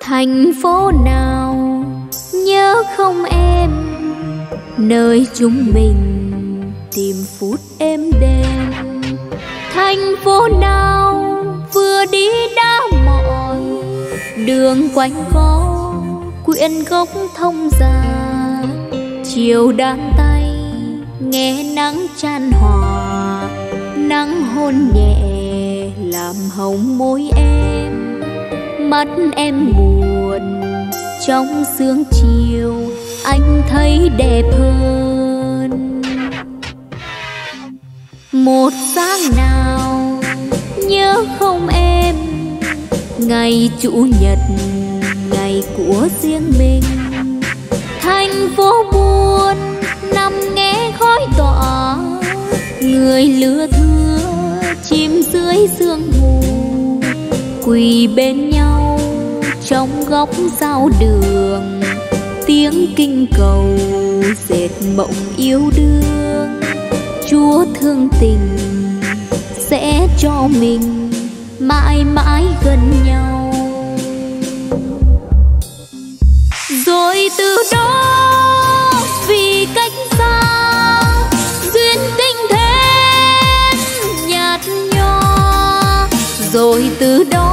Thành phố nào nhớ không em, nơi chúng mình tìm phút êm đêm. Thành phố nào vừa đi đã mỏi, đường quanh có quyện gốc thông già. Chiều đang tay nghe nắng chan hòa, nắng hôn nhẹ làm hồng môi em. Mắt em buồn trong sương chiều, anh thấy đẹp hơn. Một sáng nào nhớ không em, ngày chủ nhật ngày của riêng mình. Thành phố buồn nằm nghe khói tỏa, người lứa thưa chìm dưới sương mù. Quỳ bên nhau trong góc giao đường, tiếng kinh cầu dệt mộng yêu đương. Chúa thương tình sẽ cho mình mãi mãi gần nhau. Rồi từ đó vì cách xa, duyên tình thế nhạt nhòa. Rồi từ đó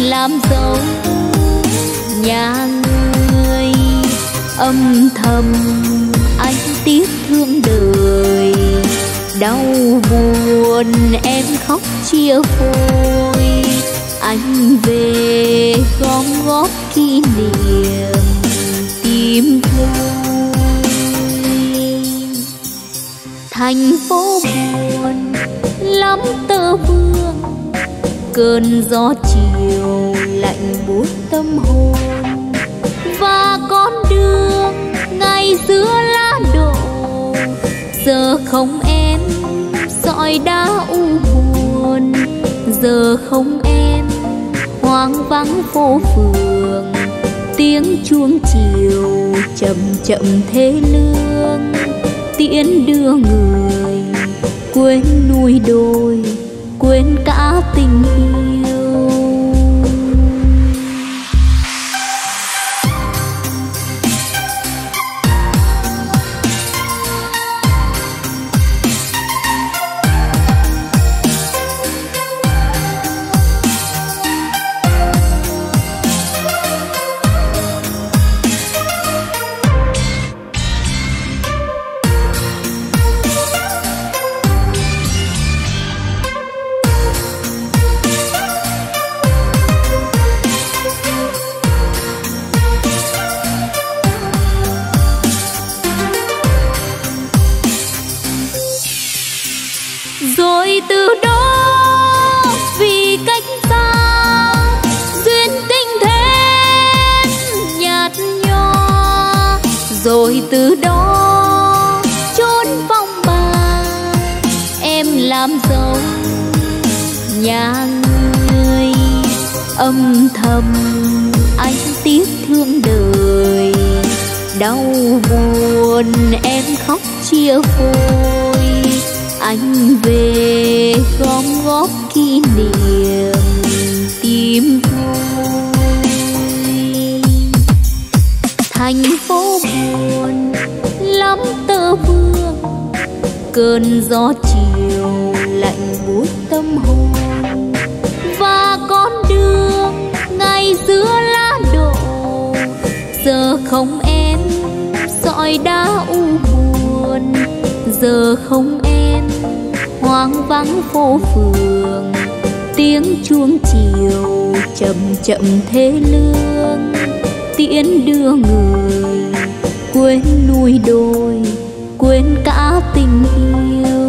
làm dấu nhà người âm thầm, anh tiếc thương đời, đau buồn em khóc chia phôi. Anh về gom góp kỷ niệm tìm thôi. Thành phố buồn lắm tơ vương, cơn gió chiều lạnh buốt tâm hồn. Và con đường ngày giữa lá đổ, giờ không em dõi đã u buồn. Giờ không em hoang vắng phố phường, tiếng chuông chiều chậm chậm thế lương. Tiễn đưa người quên nuôi đôi, quên cả tình yêu. Rồi từ đó chốn phong ba, em làm dấu nhà người âm thầm, anh tiếc thương đời, đau buồn em khóc chia phôi. Anh về gom góp kỷ niệm tìm thôi. Thành phố buồn lắm tơ vương, cơn gió chiều lạnh buốt tâm hồn. Và con đường ngày giữa lá đổ, giờ không em dõi đã u buồn. Giờ không em hoang vắng phố phường, tiếng chuông chiều chậm chậm thế lương. Tiễn đưa người quên nuôi đôi, quên cả tình yêu.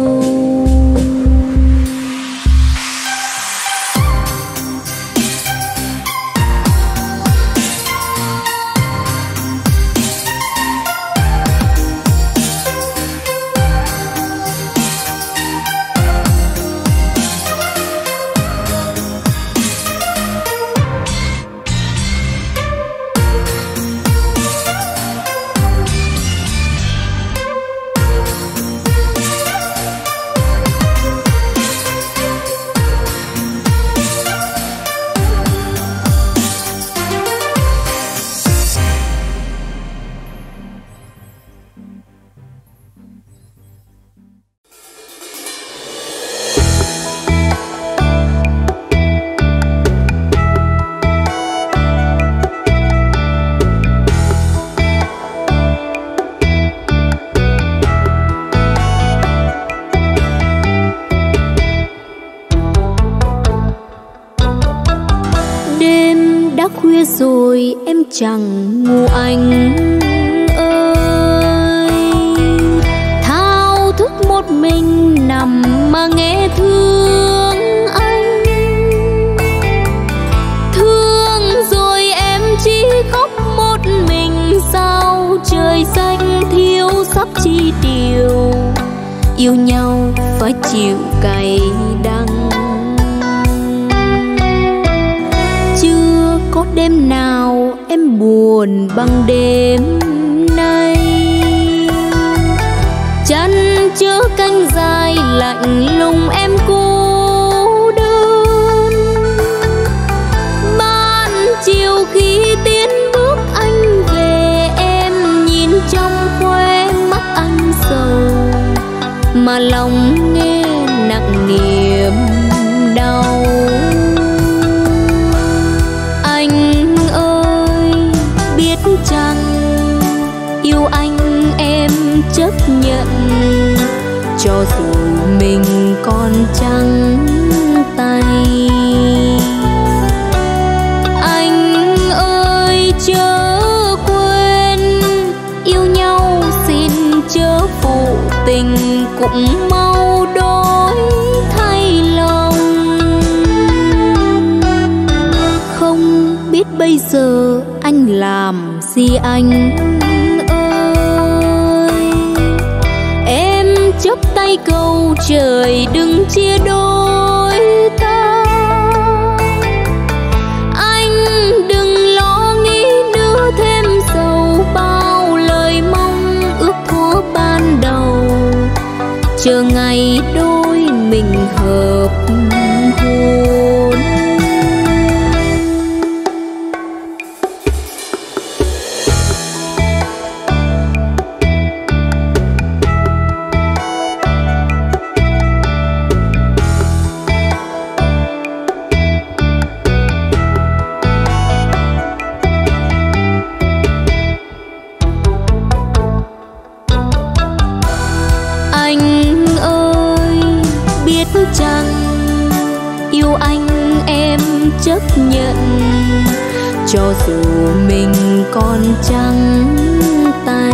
khuya rồi em chẳng ngủ anh ơi. Thao thức một mình nằm mà nghe thương anh, thương rồi em chỉ khóc một mình. Sao trời xanh thiếu sắp chi điều, yêu nhau phải chịu cay đắng. Chưa có đêm nào em buồn bằng đêm nay, chăn chứa canh dài lạnh lùng em cô đơn. Ban chiều khi tiến bước anh về, em nhìn trong khóe mắt anh sầu mà lòng nghe nặng niềm đau. Anh ơi biết chăng yêu anh em chấp nhận, cho dù mình còn trắng tay. Anh ơi chớ quên yêu nhau, xin chớ phụ tình cũng mau đổi thay lòng. Không biết bây giờ anh làm gì anh ơi, em chắp tay cầu trời đừng chia đôi ta. Anh đừng lo nghĩ nữa thêm sầu, bao lời mong ước thuở ban đầu, chờ ngày đôi mình hợp hôn. Chấp nhận cho dù mình còn trắng tay.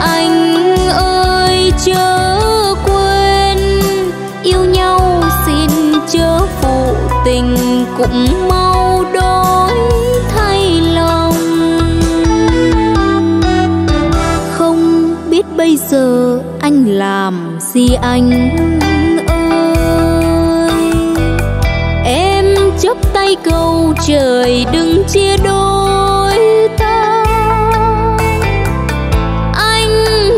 Anh ơi chớ quên yêu nhau, xin chớ phụ tình cũng mau đổi thay lòng. Không biết bây giờ anh làm gì anh câu trời đừng chia đôi ta. Anh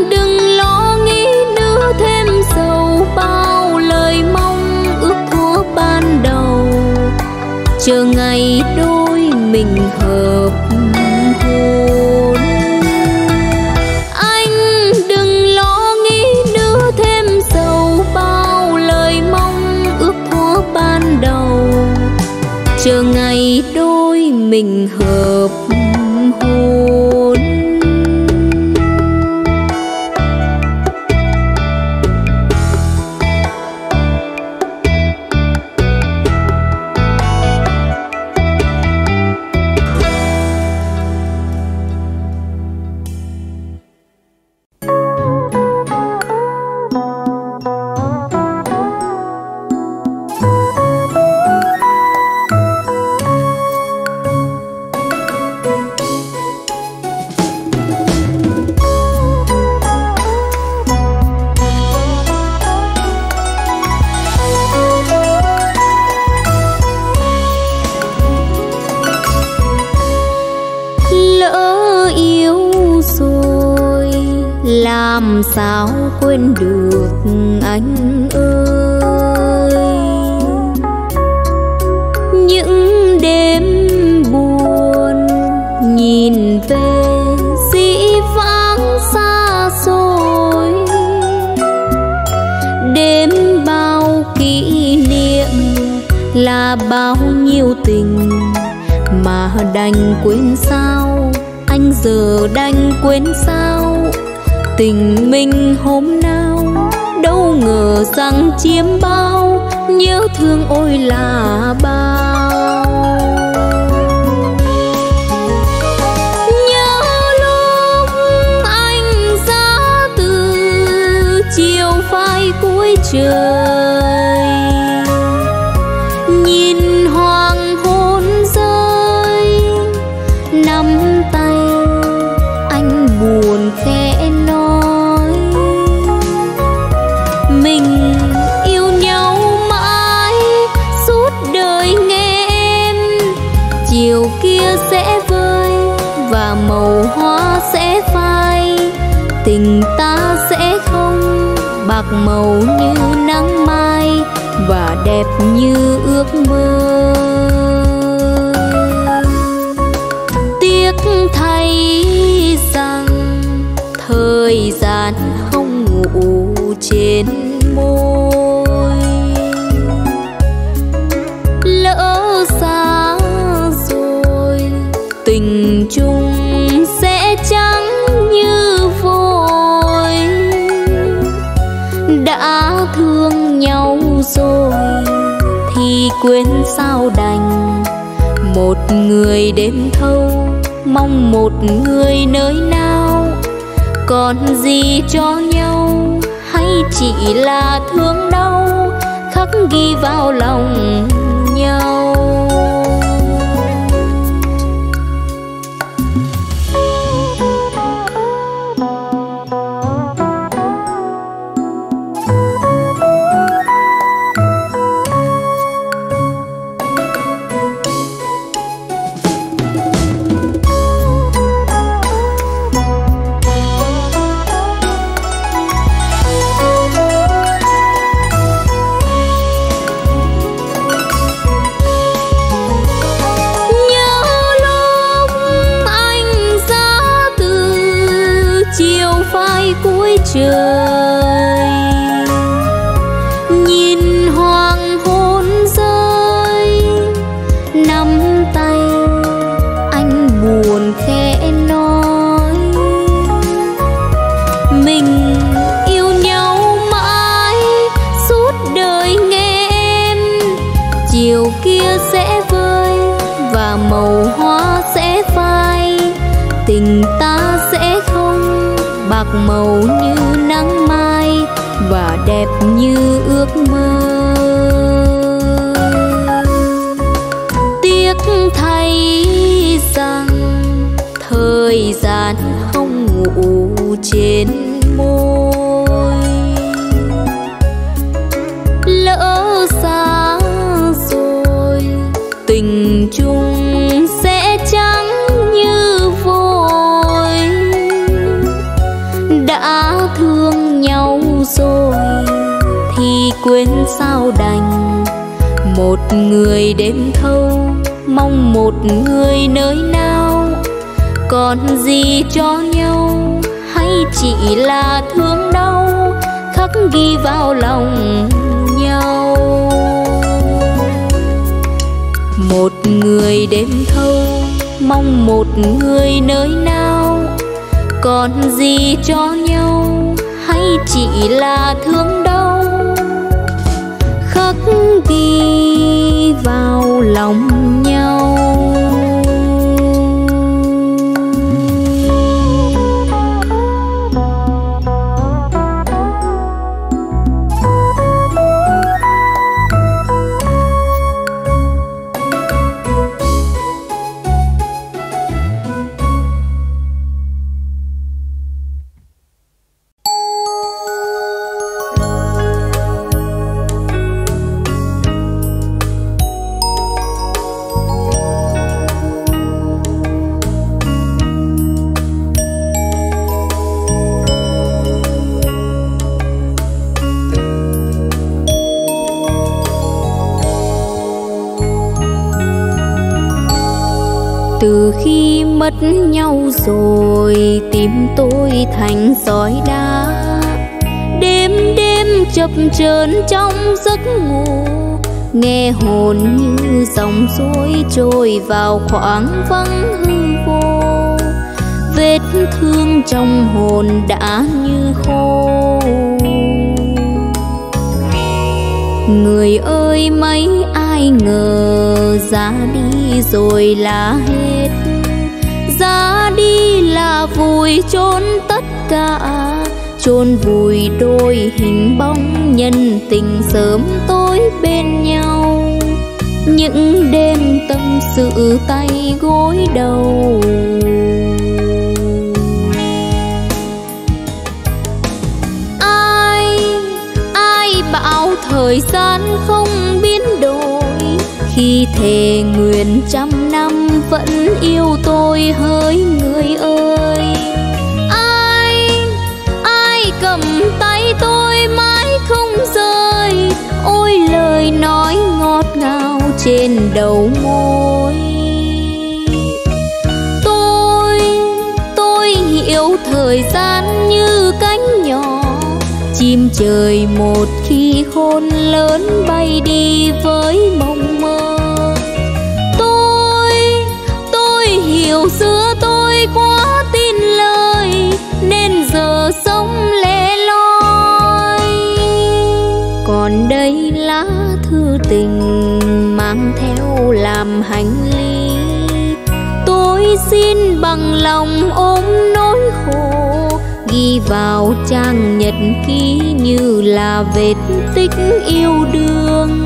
đừng lo nghĩ nữa thêm sầu, bao lời mong ước thuở ban đầu, chờ ngày đôi mình hợp hôn. Anh đừng lo nghĩ nữa thêm sầu, bao lời mong ước thuở ban đầu, chờ ngày đôi mình hợp hôn. Làm sao quên được anh ơi, những đêm buồn nhìn về dĩ vãng xa xôi. Đêm bao kỷ niệm là bao nhiêu tình mà đành quên sao, anh giờ đành quên sao. Tình mình hôm nào đâu ngờ rằng chiếm bao, nhớ thương ôi là bao. vai cuối trời, nhìn hoàng hôn rơi, nắm tay anh buồn khẽ nói, mình yêu nhau mãi suốt đời nghe em. Chiều kia sẽ vơi và màu hoa sẽ phai, tình ta sẽ không bạc màu như nắng mai và đẹp như ước mơ. Tiếc thay rằng thời gian không ngủ trên môi, lỡ xa rồi tình chung sẽ trắng như vôi. Đã thương nhau rồi thì quên sao đành, một người đêm thâu mong một người nơi nào, còn gì cho nhau hay chỉ là thương đau khắc ghi vào lòng nhau. Trời, nhìn hoàng hôn rơi, nắm tay anh buồn khẽ nói, mình yêu nhau mãi suốt đời nghe em. Chiều kia sẽ vơi và màu hoa sẽ phai, tình ta sẽ không bạc màu như nắng mai và đẹp như ước mơ. Tiếc thay rằng thời gian không ngủ trên môi, lỡ xa rồi tình chung sẽ trắng như vôi. Đã thương nhau rồi thì quên sao đành, một người đêm thâu mong một người nơi nào, còn gì cho nhau hay chỉ là thương đau khắc ghi vào lòng nhau. Một người đêm thâu mong một người nơi nào, còn gì cho nhau hay chỉ là thương đau khắc ghi vào lòng nhau. Từ khi mất nhau rồi tim tôi thành sỏi đá, đêm đêm chập chờn trong giấc ngủ, nghe hồn như dòng suối trôi vào khoảng vắng hư vô. Vết thương trong hồn đã như khô. Người ơi mấy ai ngờ ra đi rồi là hết, ra đi là vùi chôn tất cả chôn vùi đôi hình bóng, nhân tình sớm tối bên nhau. Những đêm tâm sự tay gối đầu, ai bảo thời gian không biến đổi, khi thề nguyện trăm năm vẫn yêu tôi hỡi người ơi. Ai cầm tay tôi mãi không rời, ôi lời nói ngọt ngào trên đầu môi. Tôi hiểu thời gian như cánh nhỏ, chim trời một khi khôn lớn bay đi với mộng mơ. Tôi hiểu xưa tôi quá tin lời, nên giờ sống lẻ loi. Còn đây lá thư tình mang theo làm hành lý, tôi xin bằng lòng ôm nỗi khổ, ghi vào trang nhật ký như là vết tích yêu đương,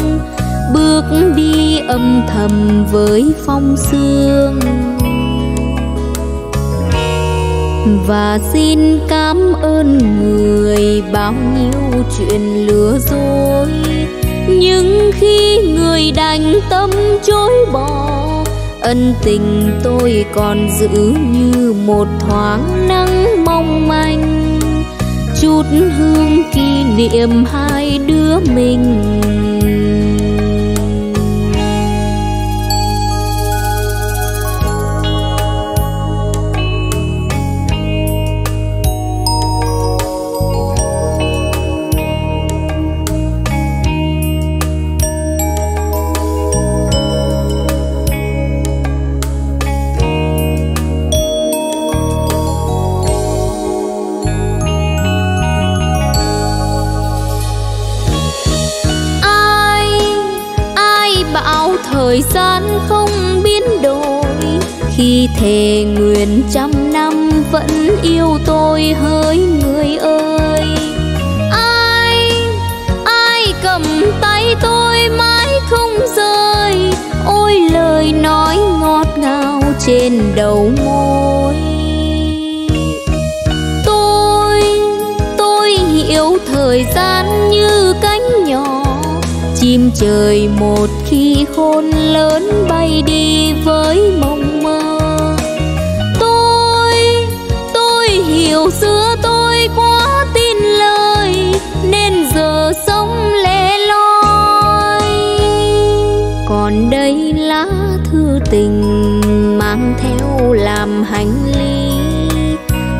bước đi âm thầm với phong sương. Và xin cảm ơn người bao nhiêu chuyện lừa dối, nhưng khi người đành tâm chối bỏ, ân tình tôi còn giữ như một thoáng nắng mong manh, chút hương kỷ niệm hai đứa mình. Thời gian không biến đổi, khi thề nguyện trăm năm vẫn yêu tôi hỡi người ơi. Ai cầm tay tôi mãi không rời, ôi lời nói ngọt ngào trên đầu môi. Tôi hiểu thời gian như cánh nhỏ, chim trời một khi khôn lớn bay đi với mộng mơ. Tôi hiểu xưa tôi quá tin lời, nên giờ sống lẻ loi. Còn đây lá thư tình mang theo làm hành lý,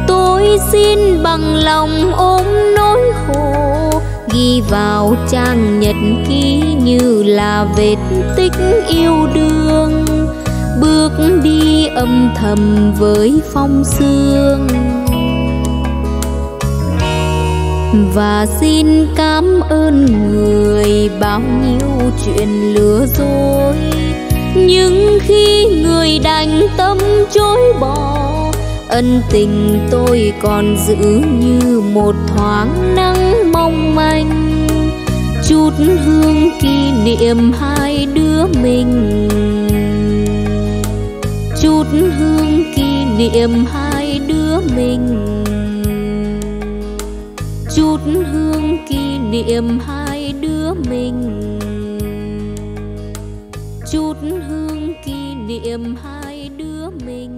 tôi xin bằng lòng ôm nỗi khổ, ghi vào trang nhật ký như là vết tích yêu đương, bước đi âm thầm với phong sương. Và xin cảm ơn người bao nhiêu chuyện lừa dối, nhưng khi người đành tâm chối bỏ, ân tình tôi còn giữ như một thoáng nắng mong manh, chút hương kỷ niệm hai đứa mình, chút hương kỷ niệm hai đứa mình, chút hương kỷ niệm hai đứa mình, chút hương kỷ niệm hai đứa mình.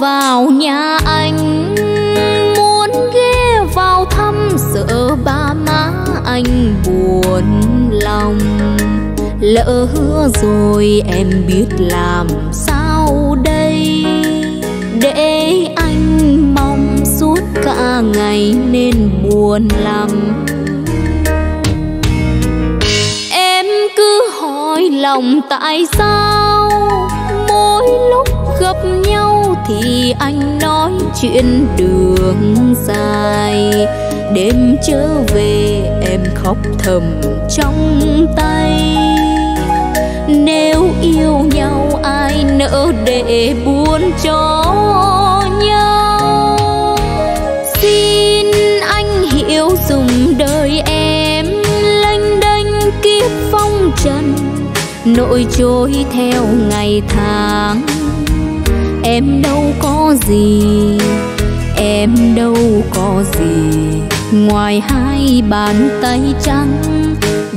Vào nhà anh muốn ghé vào thăm, sợ ba má anh buồn lòng. Lỡ hứa rồi em biết làm sao đây, để anh mong suốt cả ngày nên buồn lắm. Em cứ hỏi là lòng tại sao mỗi lúc gặp nhau thì anh nói chuyện đường dài, đêm trở về em khóc thầm trong tay. Nếu yêu nhau ai nỡ để buồn cho nhau. Xin anh hiểu dùng đời em lênh đênh kiếp phong trần, nỗi trôi theo ngày tháng. Em đâu có gì, em đâu có gì ngoài hai bàn tay trắng,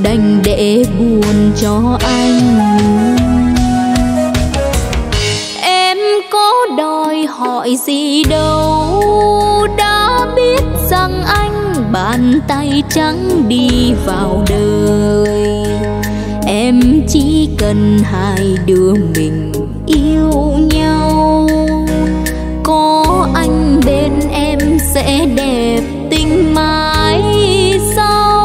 đành để buồn cho anh. Em có đòi hỏi gì đâu, đã biết rằng anh bàn tay trắng đi vào đời. Em chỉ cần hai đứa mình yêu nhau, có anh bên em sẽ đẹp tình mãi sau.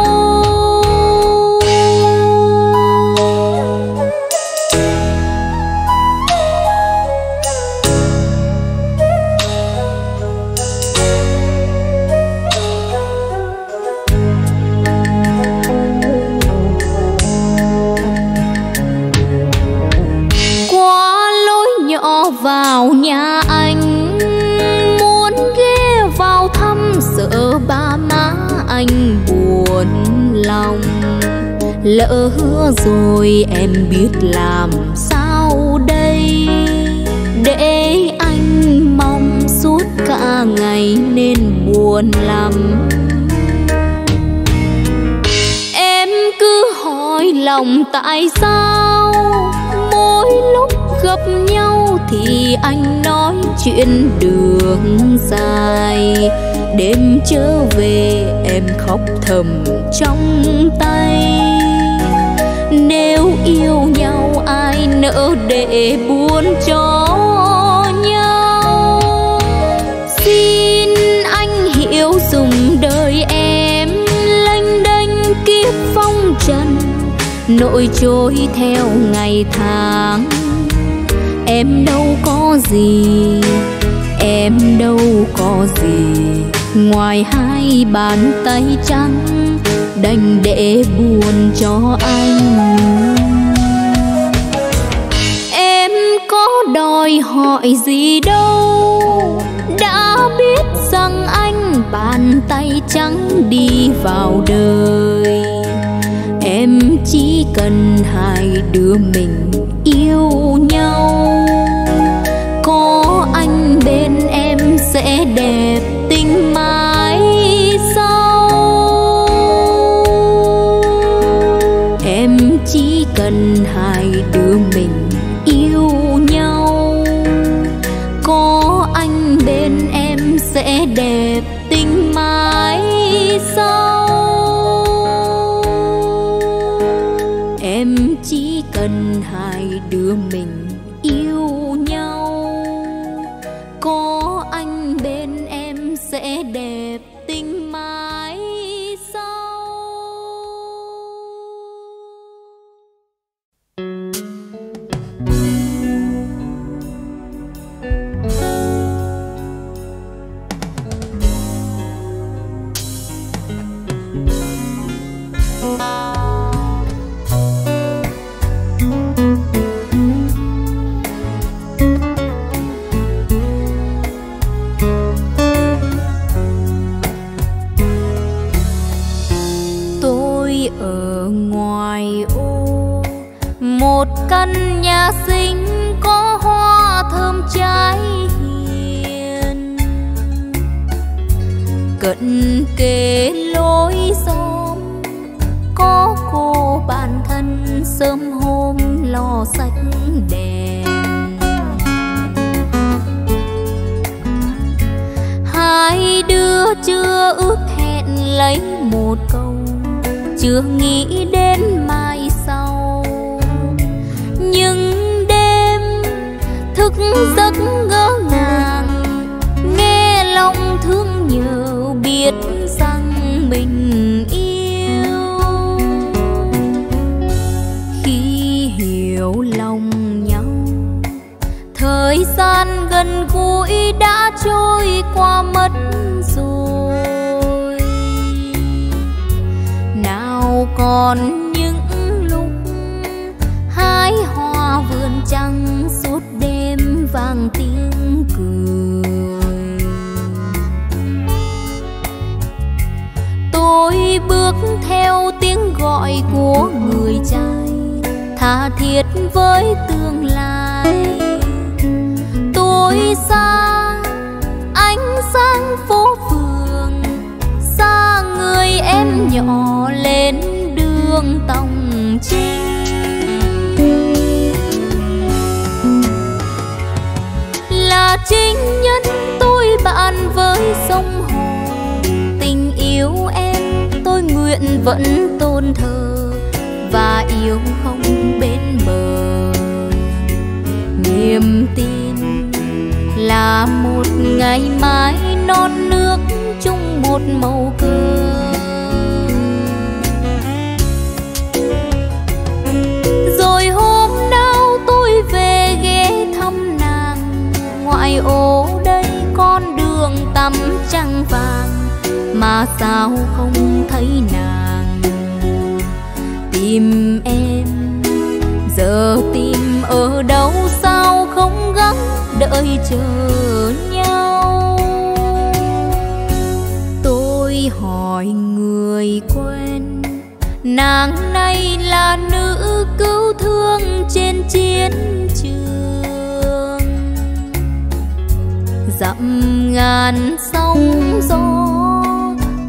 Vào nhà anh muốn ghé vào thăm, sợ ba má anh buồn lòng. Lỡ hứa rồi em biết làm sao đây, để anh mong suốt cả ngày nên buồn lắm. Em cứ hỏi lòng tại sao mỗi lúc gặp nhau thì anh nói chuyện đường dài, đêm trở về em khóc thầm trong tay. Nếu yêu nhau ai nỡ để buồn cho nhau. Xin anh hiểu dùng đời em lênh đênh kiếp phong trần, nỗi trôi theo ngày tháng. Em đâu có gì, em đâu có gì ngoài hai bàn tay trắng, đành để buồn cho anh. Em có đòi hỏi gì đâu, đã biết rằng anh bàn tay trắng đi vào đời. Em chỉ cần hai đứa mình yêu nhau, có anh bên em sẽ đẹp tình mãi sau. Em chỉ cần hai đứa mình yêu nhau, có anh bên em sẽ đẹp tình mãi sau. Em chỉ cần hai đứa mình yêu nhau, có anh bên em sẽ đẹp tình mãi sau. Căn nhà xinh có hoa thơm trái hiền, cận kề lối xóm có cô bạn thân sớm hôm lo sạch đèn. Hai đứa chưa ước hẹn lấy một câu, chưa nghĩ đến mai sau. Những đêm thức giấc ngỡ ngàng, nghe lòng thương nhớ biết rằng mình yêu. Khi hiểu thời gian gần gũi đã trôi qua mất rồi. Nào còn những lúc hái hoa vườn trăng suốt đêm vang tiếng cười. Tôi bước theo tiếng gọi của người trai, tha thiết với tương lai. Tôi xa ánh sáng phố phường, xa người em nhỏ lên đường tòng chinh. Là chính nhân tôi bạn với sông hồ, tình yêu em tôi nguyện vẫn tôn thờ và yêu không bên bờ. Niềm tin là một ngày mai non nước chung một màu cờ. Rồi hôm nào tôi về ghé thăm nàng, ngoại ô đây con đường tắm trăng vàng, mà sao không thấy nàng. Tìm em giờ tìm ở đâu, sao không gắng đợi chờ nhau. Tôi hỏi người quen, nàng này là nữ cứu thương trên chiến trường. Dặm ngàn sóng gió,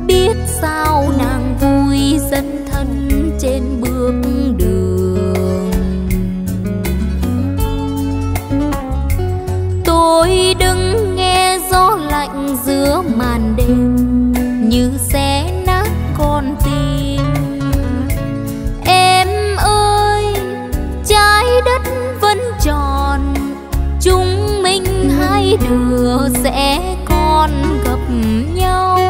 biết sao nàng vui dân thân trên bước đường. Tôi đứng nghe gió lạnh giữa màn đêm như xé nát con tim. Em ơi, trái đất vẫn tròn, chúng mình hai đứa sẽ còn gặp nhau.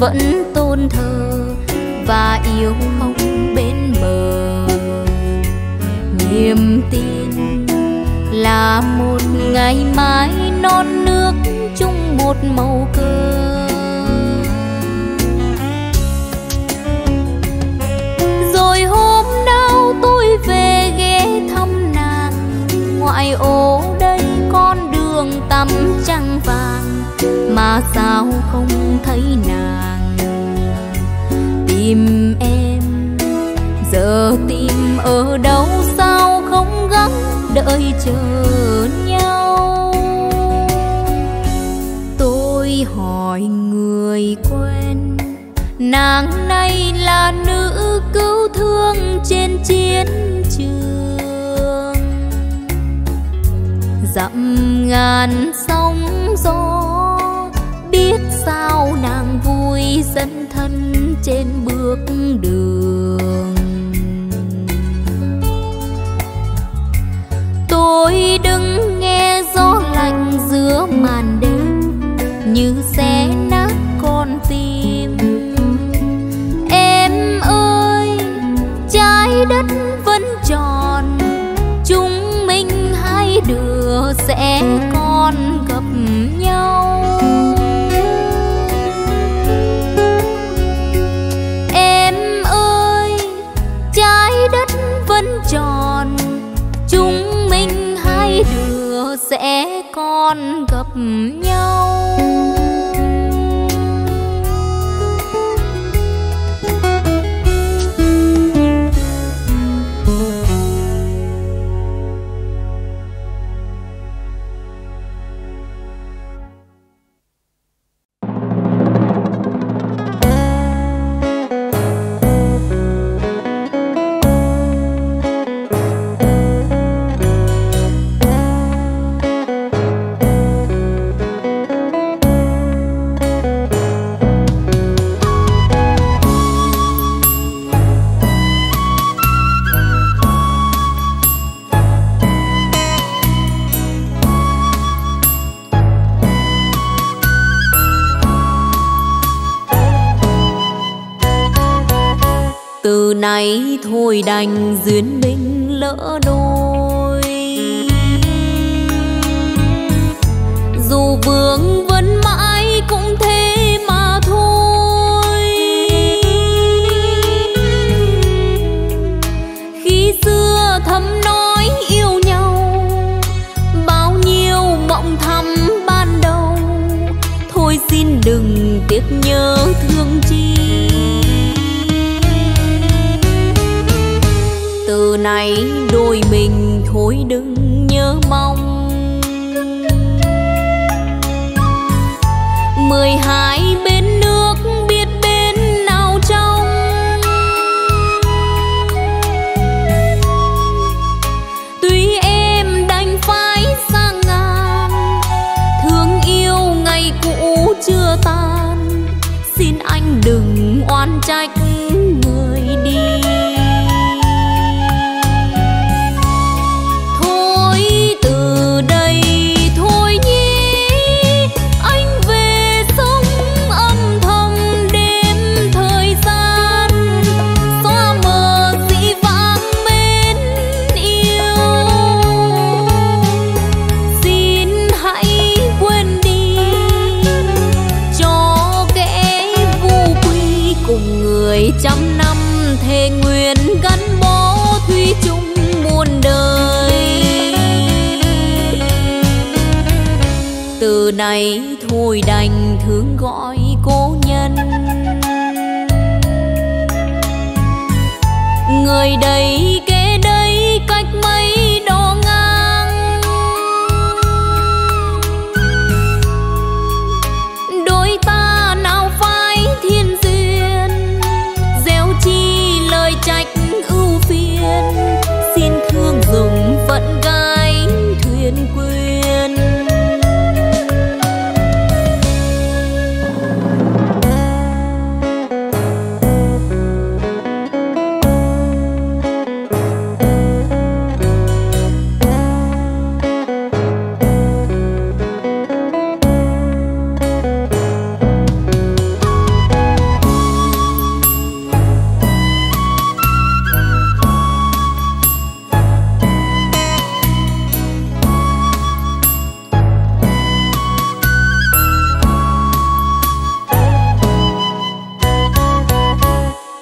Vẫn tôn thờ và yêu không bên bờ. Niềm tin là một ngày mai non nước chung một màu cờ. Rồi hôm nào tôi về ghé thăm nàng, ngoại ô đây con đường tắm trăng vàng, mà sao không thấy nàng. Tìm em giờ tìm ở đâu, sao không gắng đợi chờ nhau. Tôi hỏi người quen, nàng này là nữ cứu thương trên chiến trường. Dặm ngàn sóng gió, biết sao nàng vui dân thân trên bước đường. Tôi đứng nghe gió lạnh giữa màn đêm như xé nát con tim. Em ơi, trái đất vẫn tròn, chúng mình hai đứa sẽ còn gặp nhau. Tròn, chúng mình hai đứa sẽ sẽ còn gặp nhau. Nay thôi đành duyên binh lỡ đôi, dù vương vấn mãi cũng thế mà thôi. Khi xưa thầm nói yêu nhau, bao nhiêu mộng thắm ban đầu, thôi xin đừng tiếc nhớ thương chi. Từ nay đôi mình thôi đừng nhớ mong, 12 bến nước biết bến nào trong. Tuy em đành phải xa ngàn, thương yêu ngày cũ chưa tan, xin anh đừng oan trách người đi. Trăm năm thề nguyện gắn bó thủy chung muôn đời. Từ nay thôi đành thương gọi cố nhân, người đây kế đây cách mấy đó ngang. Đôi ta nào phai thiên duyên, trách ưu phiền, xin thương dùng phận gái thuyền quyên.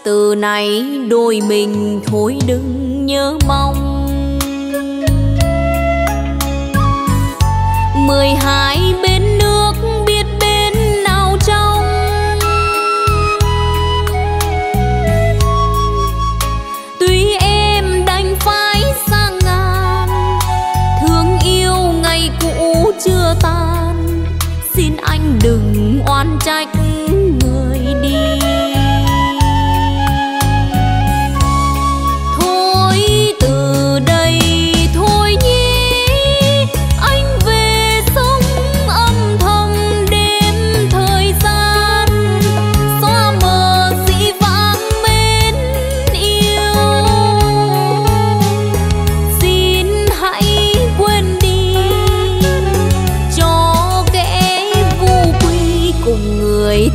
Từ nay đôi mình thôi đừng nhớ mong, 12 bến nước biết bến nào trong. Tuy em đành phải xa ngàn, thương yêu ngày cũ chưa tan, xin anh đừng oan trách người đi.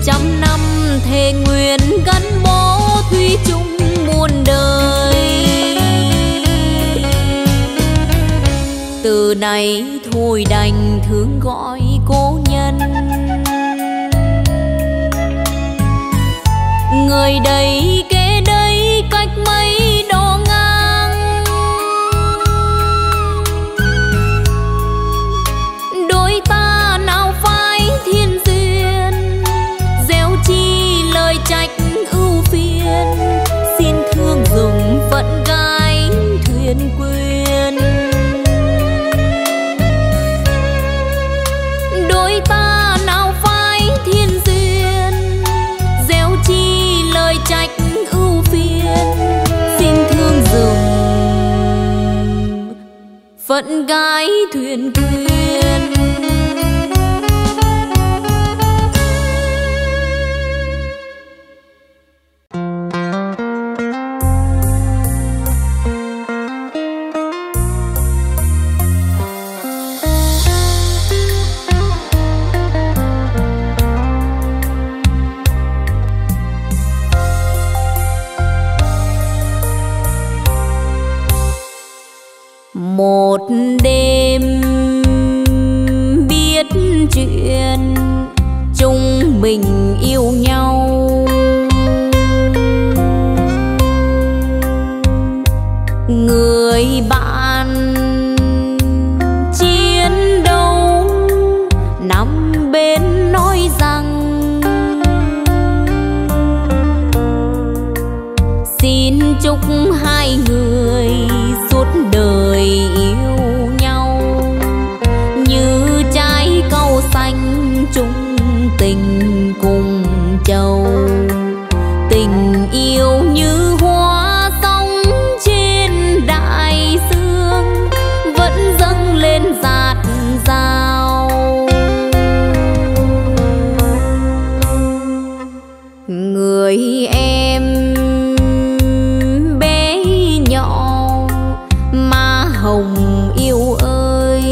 Trăm năm thề nguyện gắn bó thủy chung muôn đời. Từ nay thôi đành thương gọi cố nhân, người đây kế đây cách mấy đó ngang. phận gái thuyền quyên. Một đêm biết chuyện chúng mình yêu nhau, người bạn chiến đấu nằm bên nói rằng xin chúc hai người suốt đời yêu nhau như trái cau xanh chung tình cùng châu. Tình yêu như hoa sóng trên đại dương vẫn dâng lên dạt dào, người em hồng yêu ơi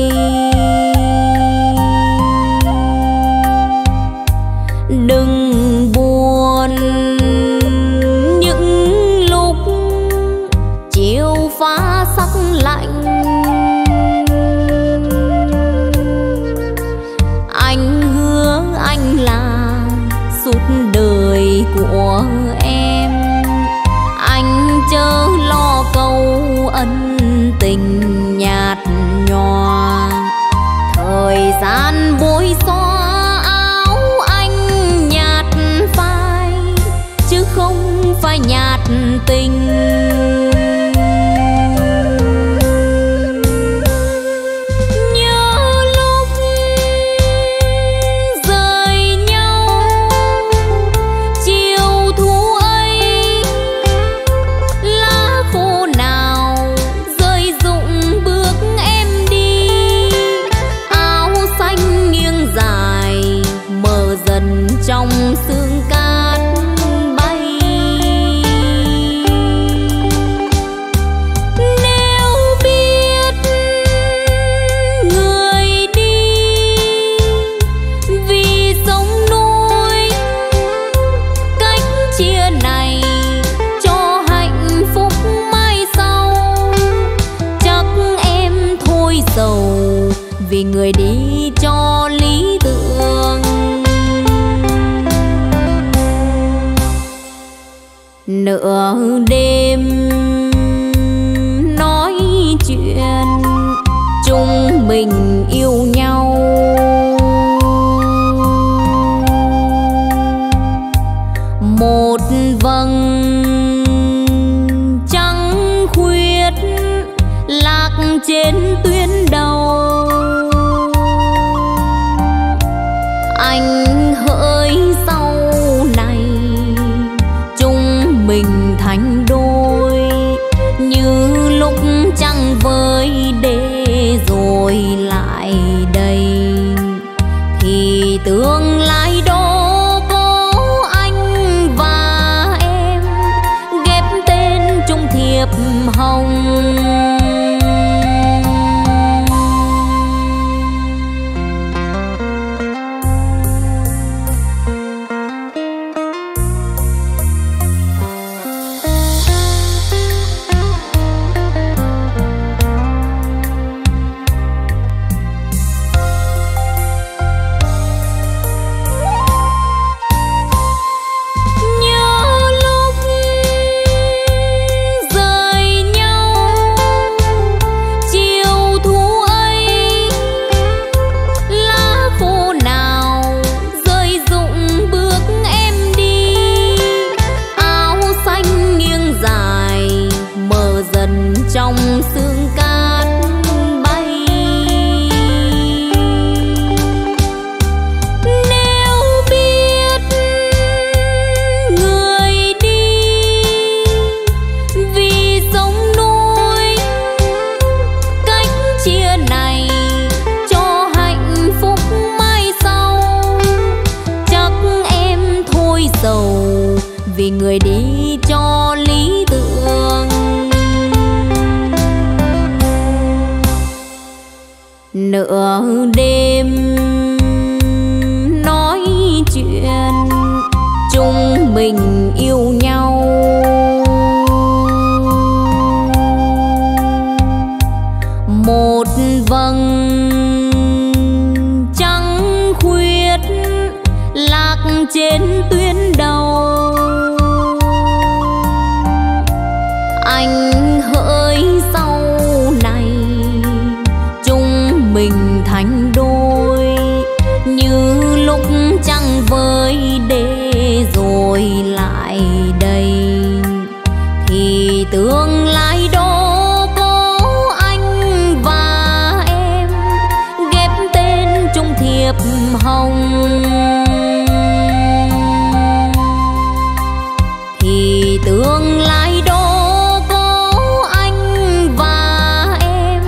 đừng buồn những lúc chiều phá sắc lạnh, anh hứa anh là suốt đời của em, anh chớ lo câu ân tình nhạt nhòa. Thời gian bối xóa áo anh nhạt phai chứ không phải nhạt tình, nhớ lúc rời nhau chiều thu ấy lá khô nào dần trong sương cát bay. Nếu biết người đi vì sông núi cách chia này cho hạnh phúc mai sau, chắc em thôi sầu vì người đi cho lý tưởng. Nửa đêm nói chuyện chúng mình yêu nhau, một vầng trăng khuyết lạc trên tuyến đầu, anh hỡi sau này mình thành đôi như lúc trăng với đê rồi lại đầy, thì tương lai đó có anh và em ghép tên chung thiệp hồng. vì người đi cho lý tưởng. Nửa đêm nói chuyện chúng mình yêu nhau, một vầng trăng khuyết lạc trên tuyến đầu. Anh hỡi sau này chúng mình thành đôi, như lúc trăng với đê rồi lại đây thì tương lai đó. Hồng thì tương lai đó có anh và em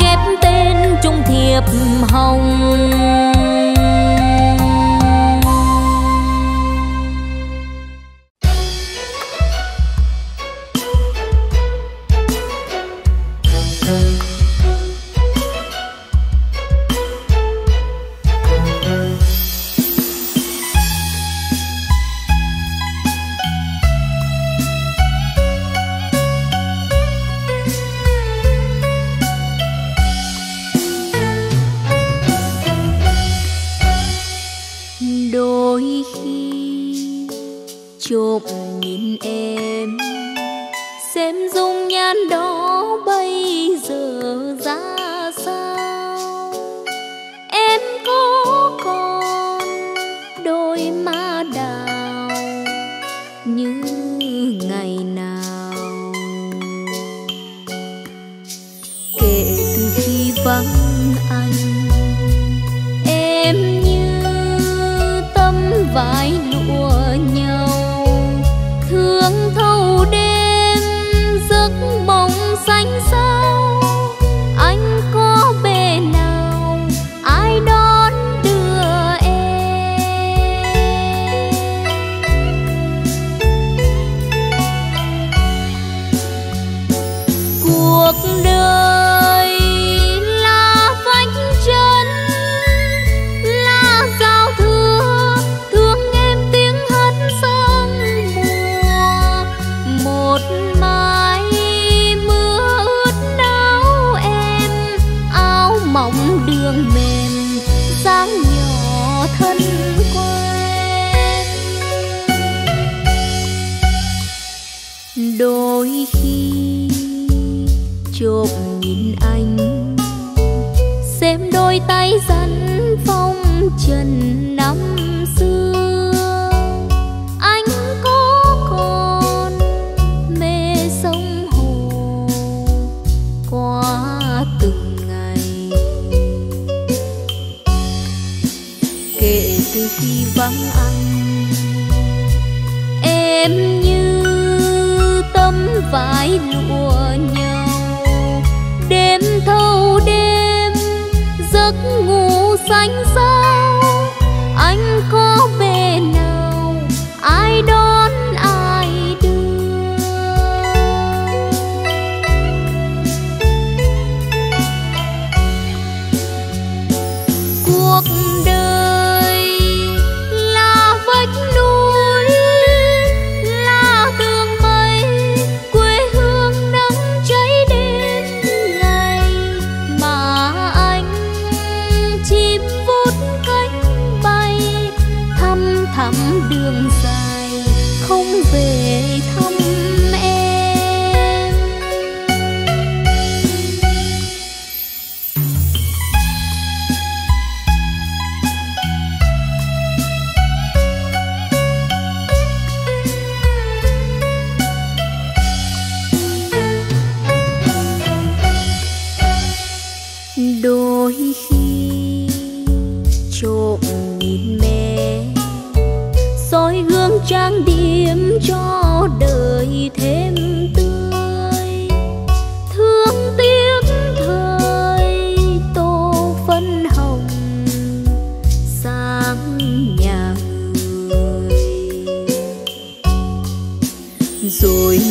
ghép tên chung thiệp hồng.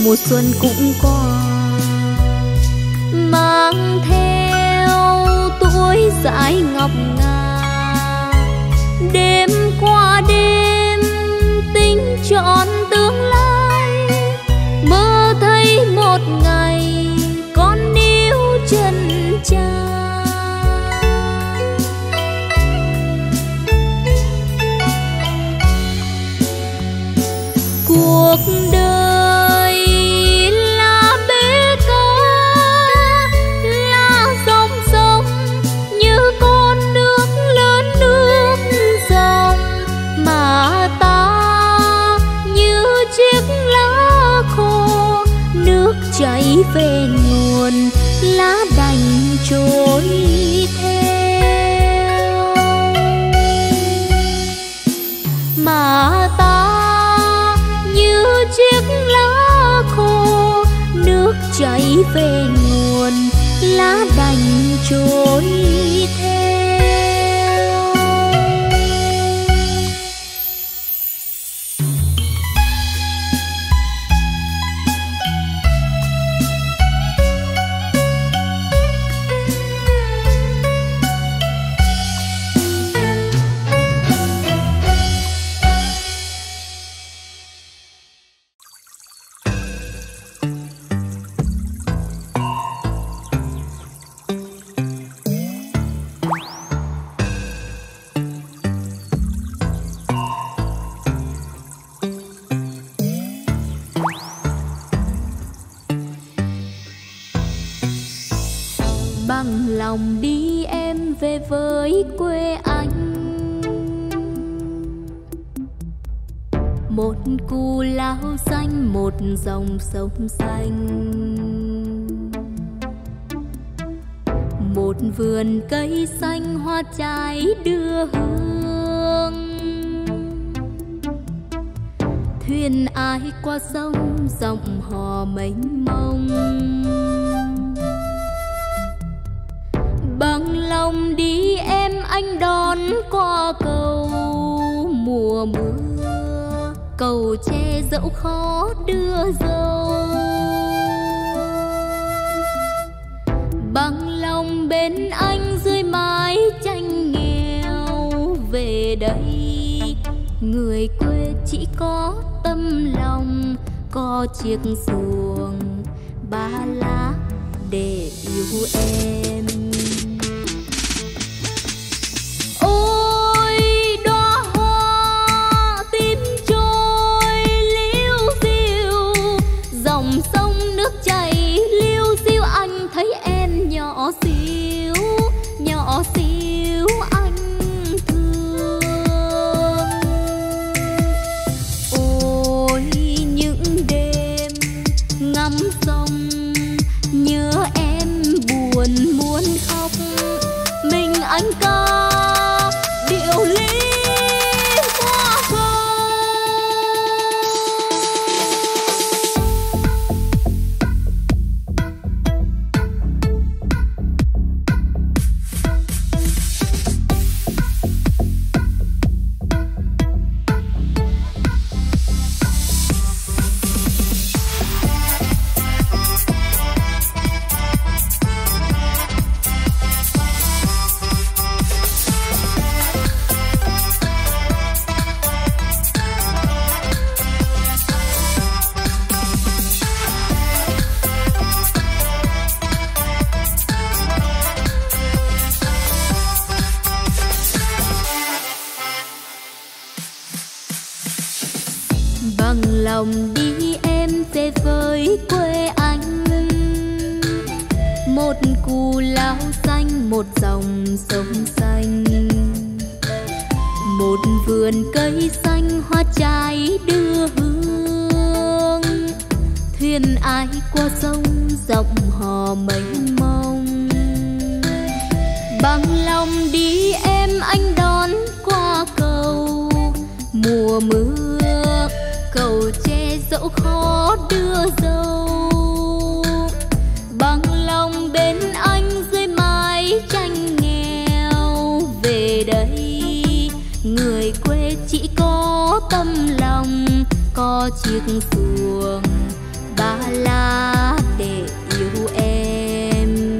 mùa xuân cũng qua, mang theo tuổi dãi ngọc ngà. Đêm qua đêm tính trọn tương lai, mơ thấy một ngày con níu chân cha. Cuộc đời là bể cá, là dòng sông như con nước lớn nước dòng, mà ta như chiếc lá khô, nước chảy về nguồn, lá đành trôi theo. Mà ta chiếc lá khô, nước chảy về nguồn, lá đành trôi theo. Bằng lòng đi em về với quê anh, một cù lao xanh, một dòng sông xanh, một vườn cây xanh hoa trái đưa hương. Thuyền ai qua sông giọng hò mênh mông, bằng lòng đi em anh đón qua cầu. Mùa mưa cầu tre dẫu khó đưa dâu, bằng lòng bên anh dưới mái tranh nghèo. Về đây người quê chỉ có tâm lòng, có chiếc xuồng ba lá để yêu em. Nhỏ xíu anh thương. Ôi những đêm ngắm sông, nhớ em buồn muốn khóc. Mình anh ca điệu lý hoa lòng đi em về với quê anh, một cù lao xanh, một dòng sông xanh, một vườn cây xanh hoa trái đưa hương. Thuyền ai qua sông giọng hò mênh mông, bằng lòng đi em anh đón qua cầu. Mùa mưa cầu tre dẫu khó đưa dâu, bằng lòng bên anh dưới mái tranh nghèo. Về đây người quê chỉ có tâm lòng, có chiếc xuồng ba lá để yêu em.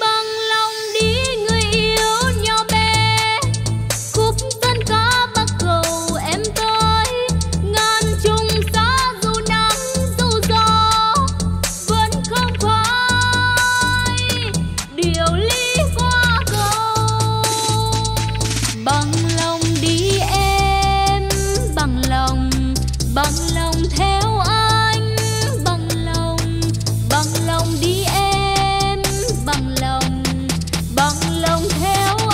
Bằng lòng đi người yêu nhỏ bé, khúc dân ca bắc cầu em tới. Ngàn trùng xa dù nắng dù gió vẫn không khoai điều lý qua cầu. Bằng lòng đi em, bằng lòng theo anh, bằng lòng đi em, bằng lòng theo anh.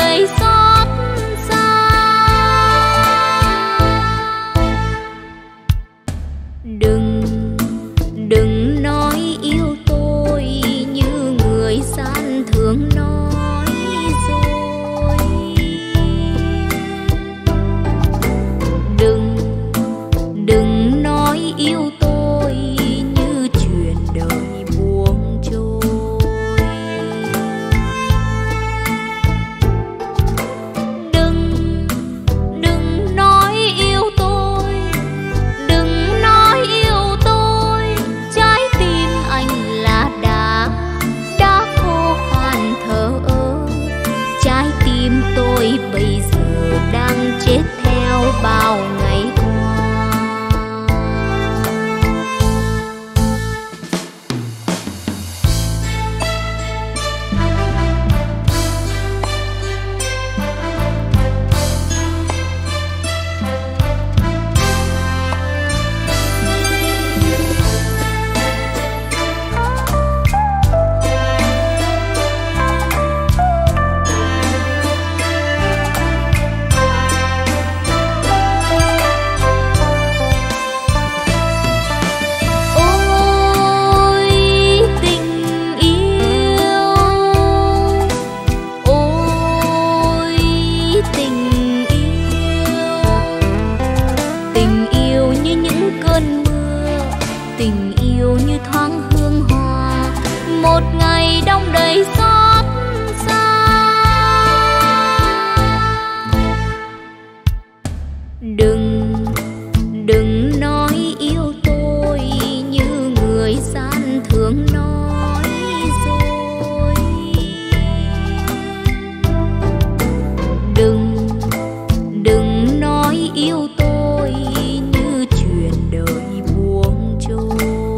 Đầy xót xa tình yêu như những cơn mưa, tình yêu như thoáng hương hoa một ngày đong đầy xót xa. Đừng nói yêu tôi như người gian thường nói dối. Đừng nói yêu tôi như chuyện đời buông trôi.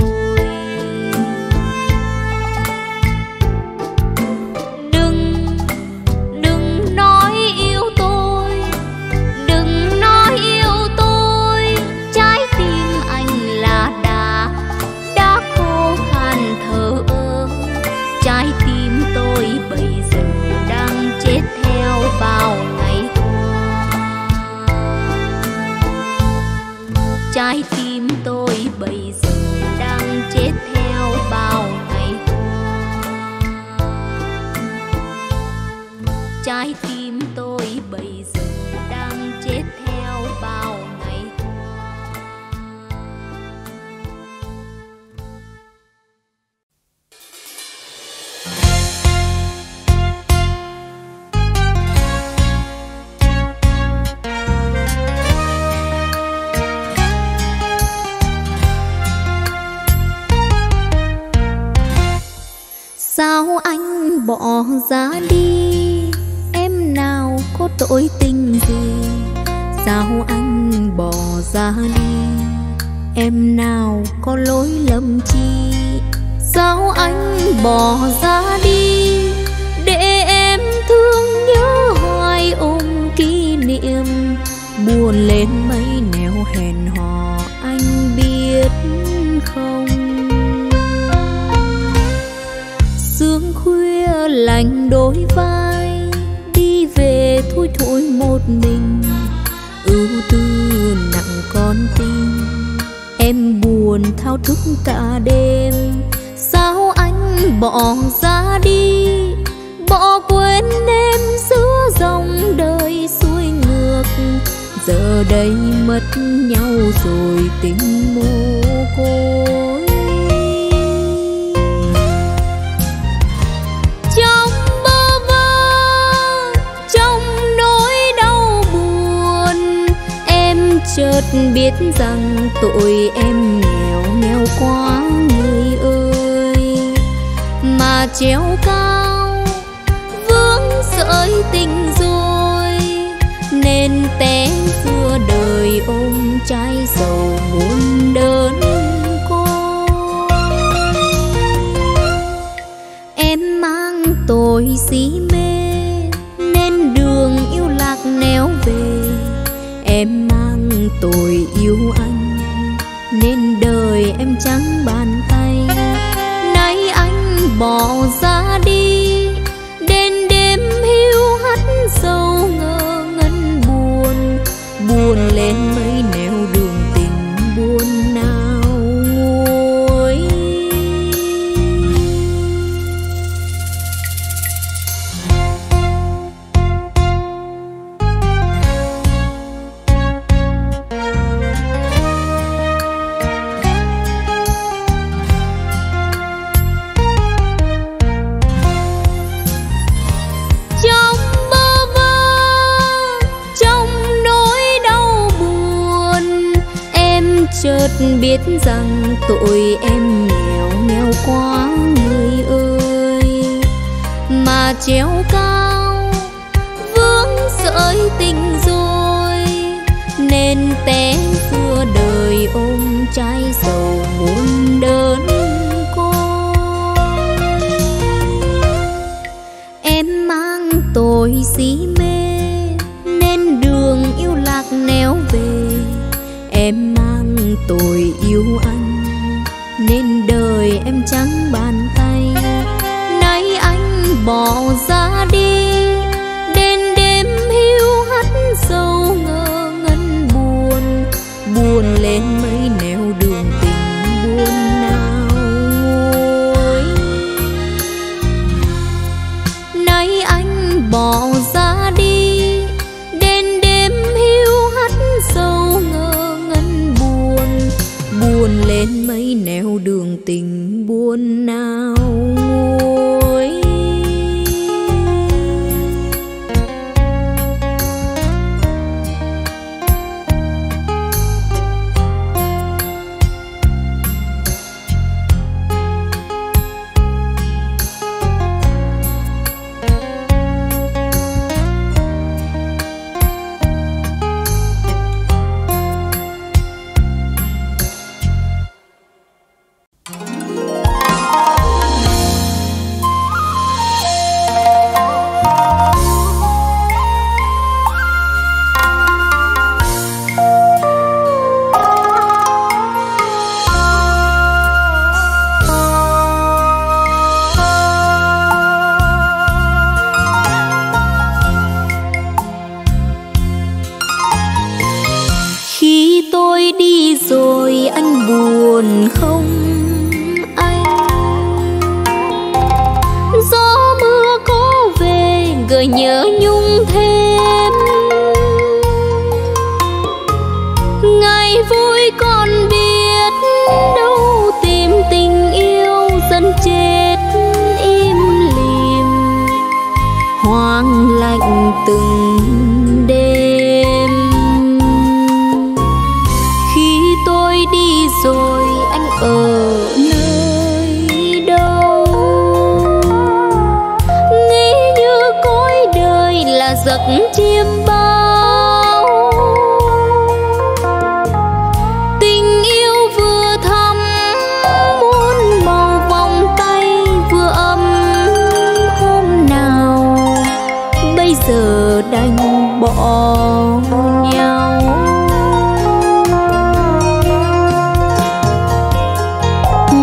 Đừng nói yêu tôi, đừng nói yêu tôi. Trái tim anh là đã khô khan thờ ơ. Trái tim tôi bây giờ đang chết theo bao ngày qua. Trái tim tôi bây giờ đang chết theo bao ngày qua. Trái tim tôi bây giờ đang chết theo bao ngày qua. Sao anh bỏ ra đi, em nào có tội tình gì? Sao anh bỏ ra đi, em nào có lỗi lầm chi? Sao anh bỏ ra đi, để em thương nhớ hoài ôm kỷ niệm buồn lên mấy nẻo hẹn hò, anh biết không? Sương khuya lạnh đôi vai, đi về thui thủi một mình, ưu tư nặng con tim, em buồn thao thức cả đêm. Sao anh bỏ ra đi, bỏ quên em giữa dòng đời xuôi ngược, giờ đây mất nhau rồi tình mồ côi. Chợt biết rằng tội em nghèo, nghèo quá người ơi, mà treo cao vướng sợi tình rồi, nên té xưa đời ôm trái sầu muôn đớn côi. Em mang tội si mê nên đường yêu lạc néo về, em tôi yêu anh nên đời em trắng bàn tay. Nay anh bỏ ra đi, đến đêm hiu hắt sâu ngơ ngân buồn, buồn lên mấy nẻo đường tình buồn nào nguôi. Chợt biết rằng tội em nghèo, nghèo quá người ơi, mà treo cao vướng sợi tình rồi, nên té xưa đời ôm trái sầu muôn đớn côi. Em mang tội si mê nên đường yêu lạc néo về, em tôi yêu anh nên đời em trắng bàn tay. Nay anh bỏ ra đi, đến đêm hiu hắt sâu ngơ ngân buồn, buồn lên mấy nẻo đường tình buồn nào nguôi. Nay anh bỏ ra đi, đi rồi anh buồn không anh? Gió mưa có về gợi nhớ nhung thêm, ngày vui còn biết đâu tìm tình yêu dần chết im lìm hoang lạnh từng đêm. Khi tôi đi rồi anh ở nơi đâu? Nghĩ như cõi đời là giấc chiêm bao, tình yêu vừa thắm muốn màu vòng tay vừa ấm. Hôm nào bây giờ đành bỏ nhau.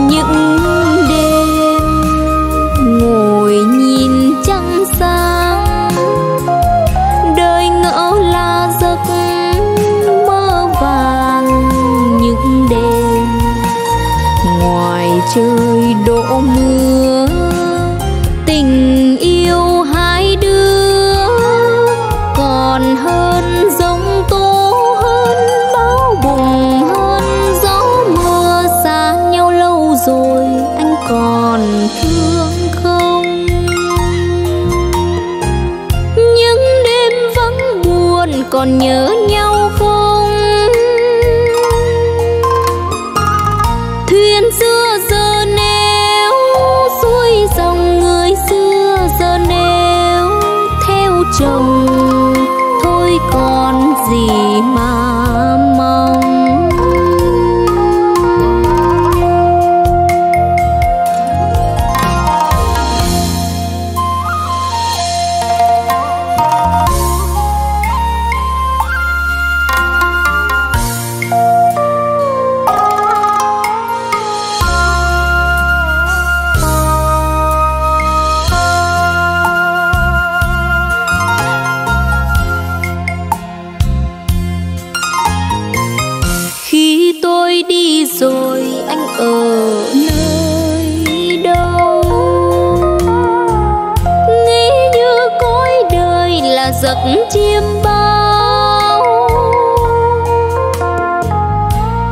Những đêm ngồi nhìn trăng sáng, đời ngỡ là giấc mơ vàng. Những đêm ngoài trời đổ mưa, tình yêu hai đứa còn hơn giông tố, hơn bão bùng, hơn gió mưa. Xa nhau lâu rồi anh còn thương không? Những đêm vắng buồn còn nhớ nhau không? Thuyền xưa giờ neo, xuôi dòng người xưa giờ neo theo chồng. Thôi còn gì mà mong, rồi anh ở nơi đâu? Nghĩ như cõi đời là giấc chiêm bao,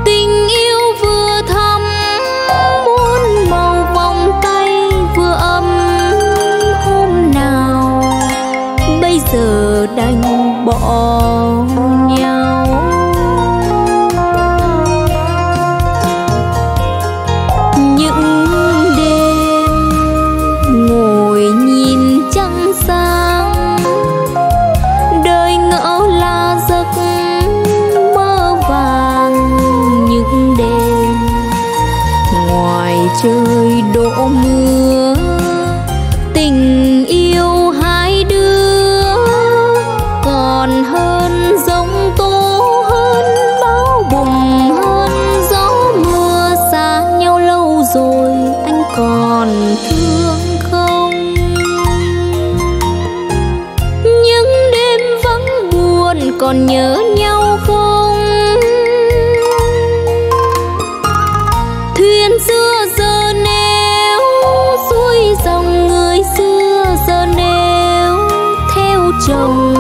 tình yêu vừa thắm muốn màu vòng tay vừa ấm. Hôm nào bây giờ đành bỏ nhau. Trời đổ mưa, tình yêu hai đứa còn hơn giông tố, hơn bão bùng, hơn gió mưa. Xa nhau lâu rồi anh còn thương không? Những đêm vắng buồn còn nhớ nhau không? Thuyền xưa giờ neo, xuôi dòng người xưa giờ neo theo chồng.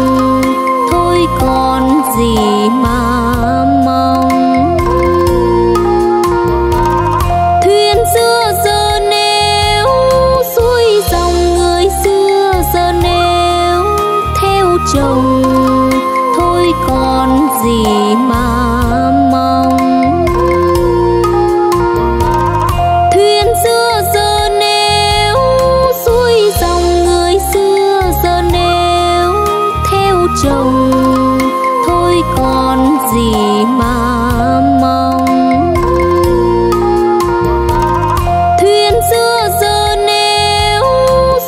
Thôi còn gì mà mong, thuyền xưa giờ neo, xuôi dòng người xưa giờ neo theo chồng. Thôi còn gì mà mong, chồng thôi còn gì mà mong, thuyền xưa giờ neo,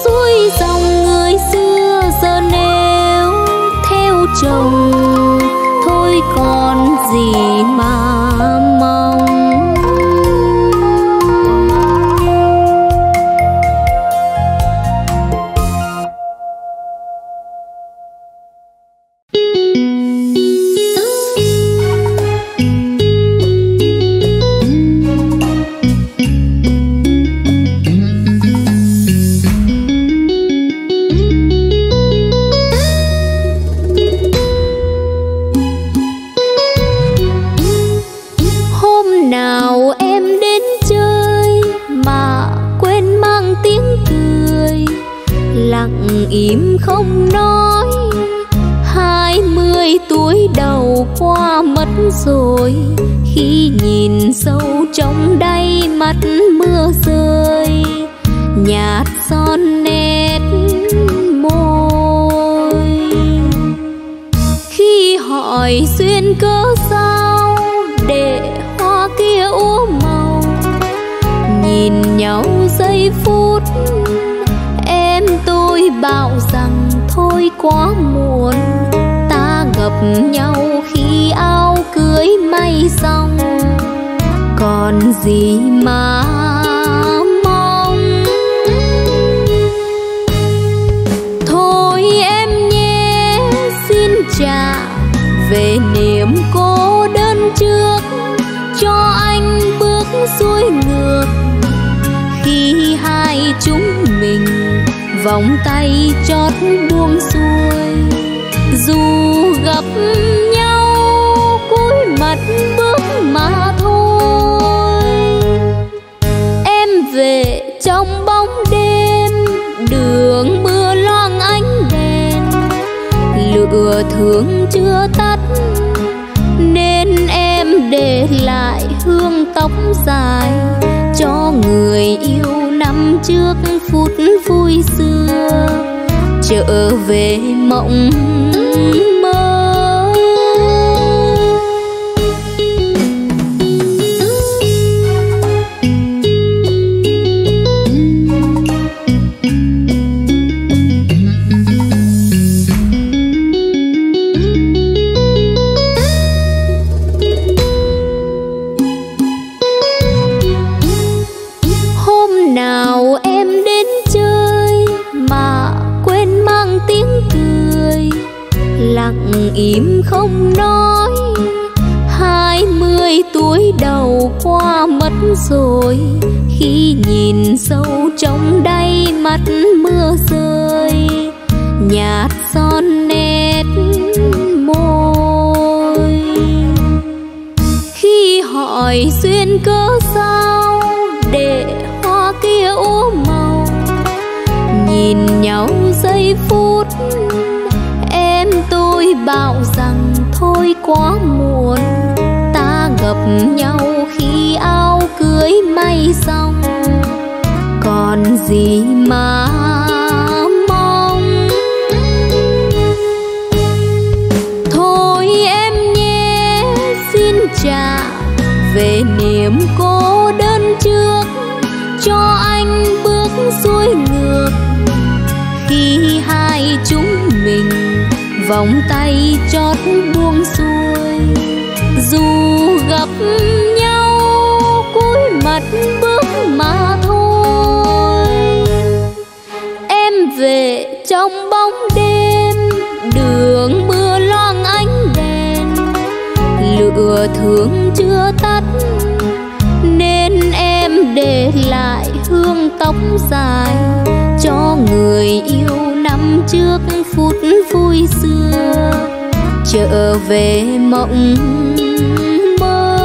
xuôi dòng người xưa giờ neo theo chồng. Thôi còn gì mà mong. tuổi đầu qua mất rồi, khi nhìn sâu trong đáy mắt mưa rơi nhạt son nét môi. Khi hỏi duyên cớ sao để hoa kia úa màu, nhìn nhau giây phút em tôi bảo rằng thôi quá muộn, ta gặp nhau khi áo cưới may xong, còn gì mà mong. Thôi em nhé, xin trả về niềm cô đơn trước, cho anh bước xuôi ngược khi hai chúng mình vòng tay chót buông xuôi. Dù gặp nhau cúi mặt bước mà thôi, em về trong bóng đêm đường mưa loang ánh đèn, lửa thương chưa tắt nên em để lại hương tóc dài cho người yêu năm trước phút vui xưa, trở về mộng mơ. Hôm nào em đến chơi mà quên mang tiếng cười, lặng im không nói 20 tuổi đầu qua mất rồi, khi nhìn sâu trong đáy mắt mưa rơi nhạt son nét môi. Khi hỏi duyên cớ sao để hoa kia úa màu, nhìn nhau giây phút em tôi bảo rằng thôi quá muộn, ta gặp nhau khi áo cưới may xong, còn gì mà mong. Thôi em nhé, xin trả về niềm cô đơn trước, cho anh bước xuôi ngược khi hai chúng mình vòng tay chót buông xuôi. Dù gặp nhau cúi mặt bước mà thôi, em về trong bóng đêm đường mưa loang ánh đèn, lửa thương chưa tắt nên em để lại hương tóc dài cho người yêu năm trước phút vui xưa, trở về mộng mơ.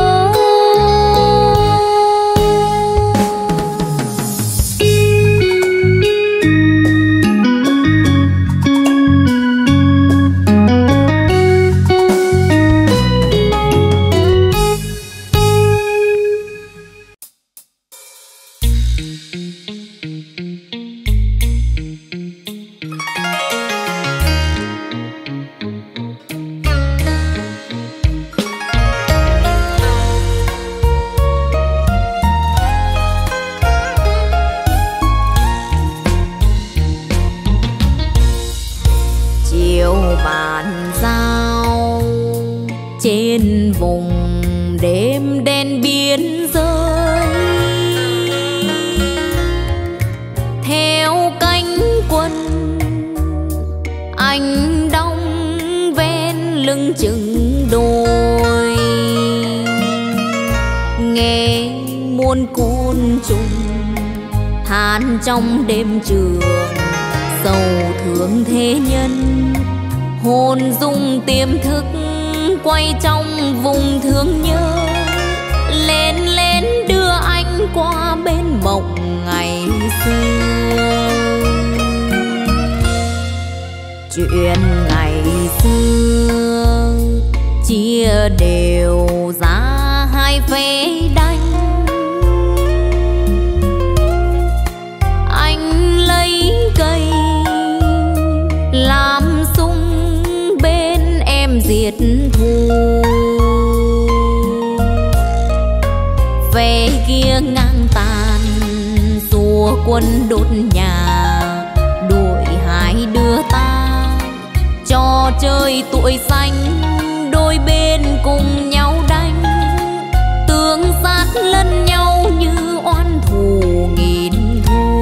Trong đêm trường sầu thương thế nhân, hồn dung tiềm thức quay trong vùng thương nhớ, lén lén đưa anh qua bên mộng ngày xưa. Chuyện ngày xưa đều ra hai phe đánh. Anh lấy cây làm súng bên em diệt thù. Phe kia ngang tàn xua quân đốt nhà, đuổi hai đứa ta cho chơi tuổi xanh. Đôi bên cùng nhau đánh, tương sát lẫn nhau như oan thù nghìn thu.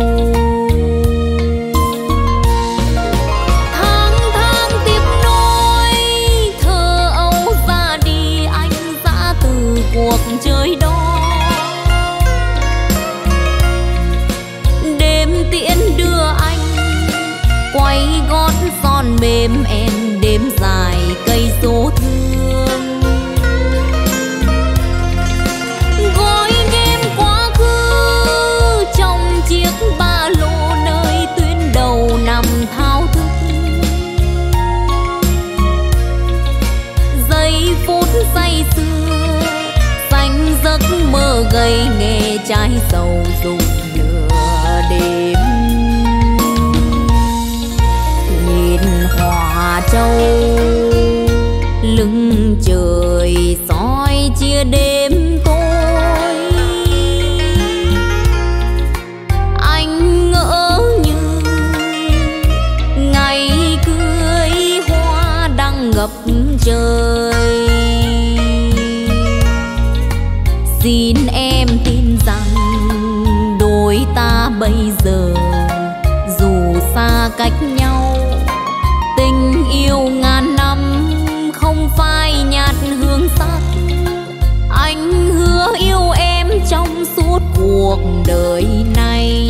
Tháng tháng tiếp nối thơ ấu ra đi, anh ra từ cuộc chơi đó. Đêm tiễn đưa anh quay gót son mềm em, đêm dài cây số thương gói game quá khứ trong chiếc ba lô, nơi tuyến đầu nằm thao thức giây phút say sưa xanh giấc mơ gầy nghề trái sầu dùng nửa đêm. Nhìn Hòa Châu lưng trời soi chia đêm tối, anh ngỡ như ngày cưới hoa đang ngập trời. Xin em tin rằng đôi ta bây giờ dù xa cách nhau, tình yêu ngàn năm không phai nhạt hương sắc. Anh hứa yêu em trong suốt cuộc đời này.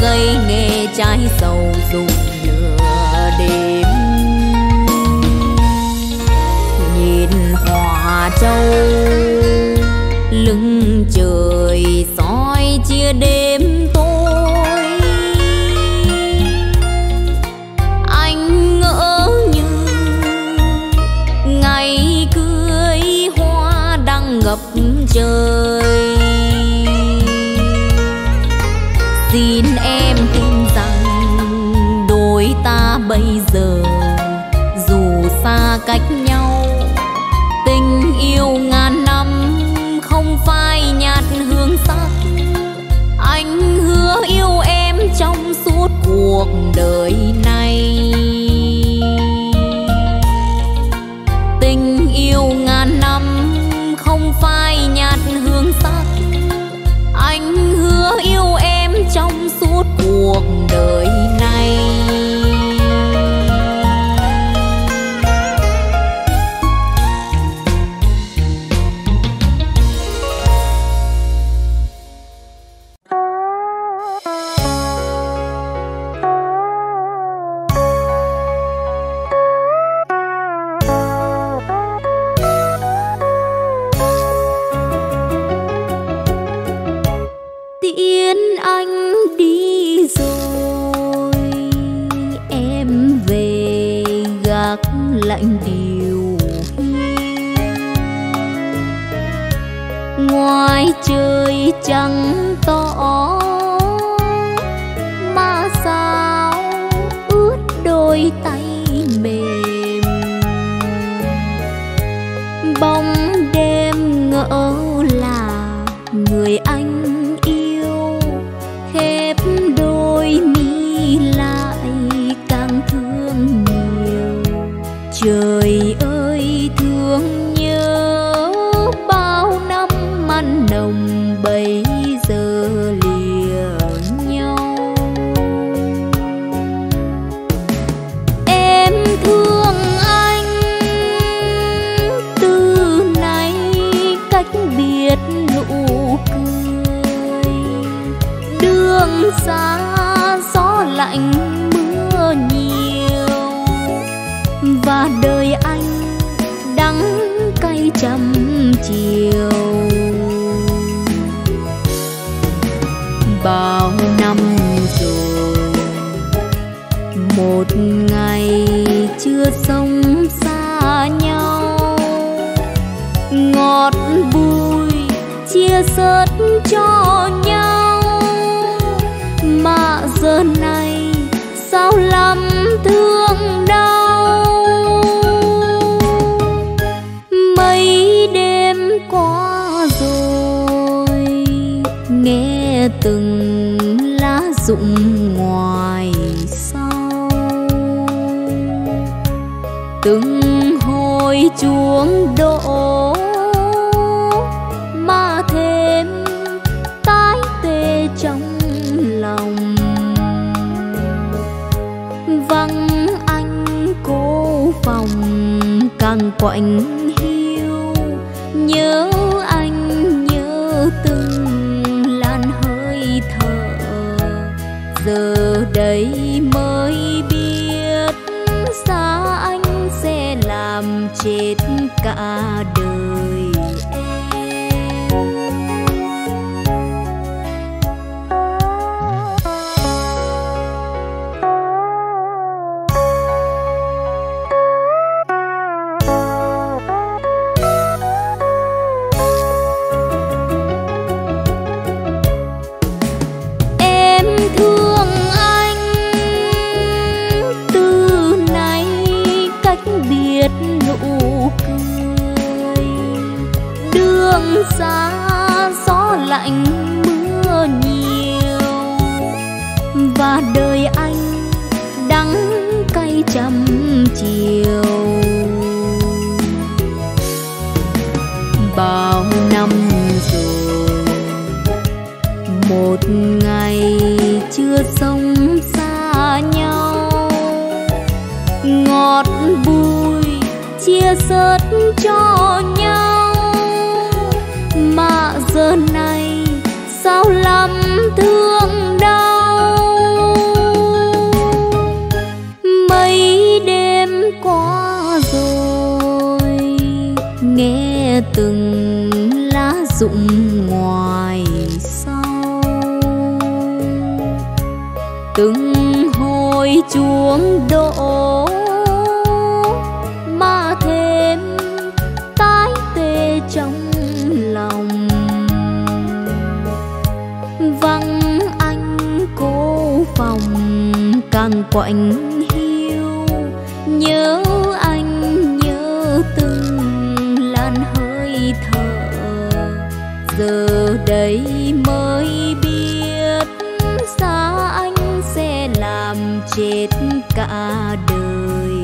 Gây nghe trái sầu dùng nửa đêm. Nhìn Hòa Châu lưng trời soi chia đêm tối, anh ngỡ như ngày cưới hoa đang ngập trời. Xin em tin rằng đôi ta bây giờ dù xa cách nhau, tình yêu ngàn năm không phai nhạt hương sắc. Anh hứa yêu em trong suốt cuộc đời này. Tình yêu ngàn năm không phai nhạt hương sắc. Anh hứa yêu em trong suốt cuộc đời này. Lạnh điều ngoài trời trắng tỏ, mà sao ướt đôi tay mềm. Trời ơi thương nhớ bao năm mặn nồng bấy giờ lìa nhau. Em thương anh từ nay cách biệt nụ cười. Đường xa gió lạnh mưa nhiều và đời anh đắng cay trăm chiều. Bao năm rồi một ngày chưa sống xa nhau, ngọt bùi chia sớt cho nhau. Mà giờ này sao lắm thương đau, mấy đêm qua rồi nghe từng lá rụng ngoài sau, từng hồi chuông đổ mà thêm tái tê trong lòng. Vắng anh cố phòng càng quạnh hiu, nhớ anh nhớ từng làn hơi thở. Giờ đây mới biết xa anh sẽ làm chết cả đời. Xa gió lạnh mưa nhiều và đời anh đắng cay trăm chiều. Bao năm rồi một ngày chưa sống xa nhau, ngọt bùi chia sớt cho nhau. Mà giờ này sao lắm thương đau, mấy đêm qua rồi nghe từng lá rụng ngoài sau, từng hồi chuông đổ mà thêm tái tê trong lòng. Vắng anh cố phòng càng quạnh hiu, nhớ anh nhớ từng làn hơi thở. Giờ đây mới biết xa anh sẽ làm chết cả đời.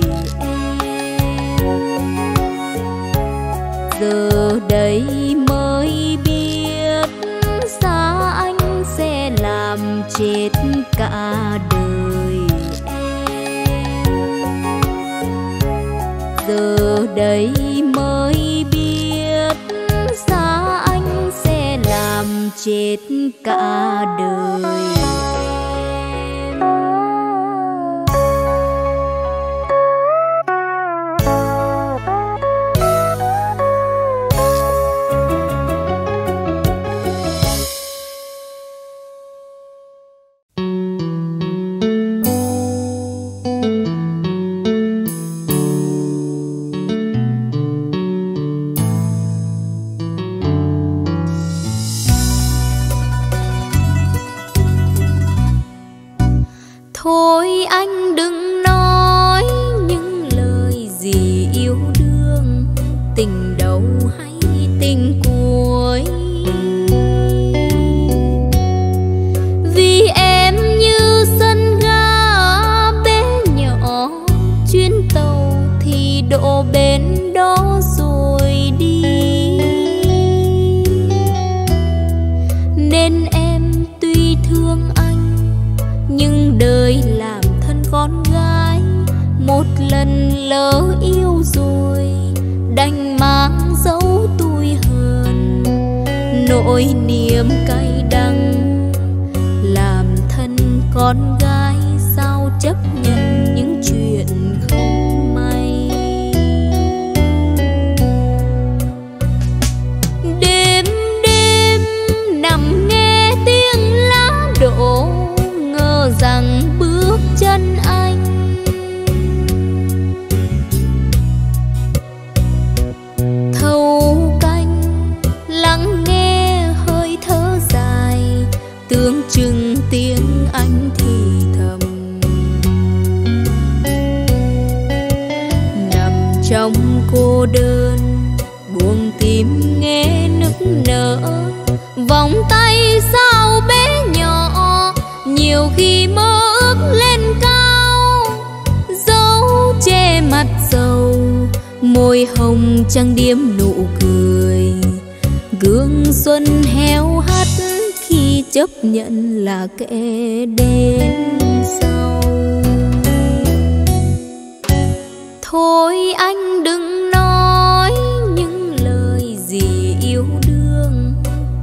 Giờ đây mới biết xa anh sẽ làm chết cả đời. Giờ đây mới biết xa anh sẽ làm chết cả đời. mi đổ bên đó rồi đi, nên em tuy thương anh nhưng đời làm thân con gái, một lần lỡ yêu rồi đành mang dấu tủi hờn, nỗi niềm cay đắng làm thân con gái sao chấp nhận những chuyện không may. Đêm đêm nằm nghe tiếng lá đổ, ngờ rằng bước chân anh thâu canh, lắng nghe hơi thở dài, tưởng chừng tiếng anh thì thầm nằm trong cô đơn, buông tim nghe nức nở, vòng tay sao bé nhỏ nhiều khi mơ ước lên cao, dấu che mặt dầu, môi hồng trăng điếm nụ cười, gương xuân héo hắt khi chấp nhận là kẻ đến sau. Thôi anh đừng nói những lời gì yêu đương,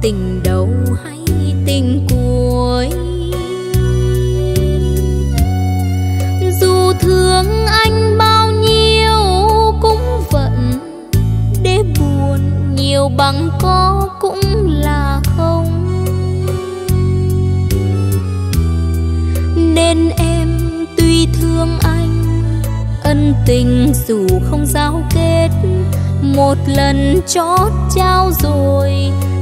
tình đầu hay tình cuối, dù thương anh bao nhiêu cũng vẫn để buồn, nhiều bằng có cũng là không, nên em tuy thương anh ân tình dù không giao kết, một lần chót trao rồi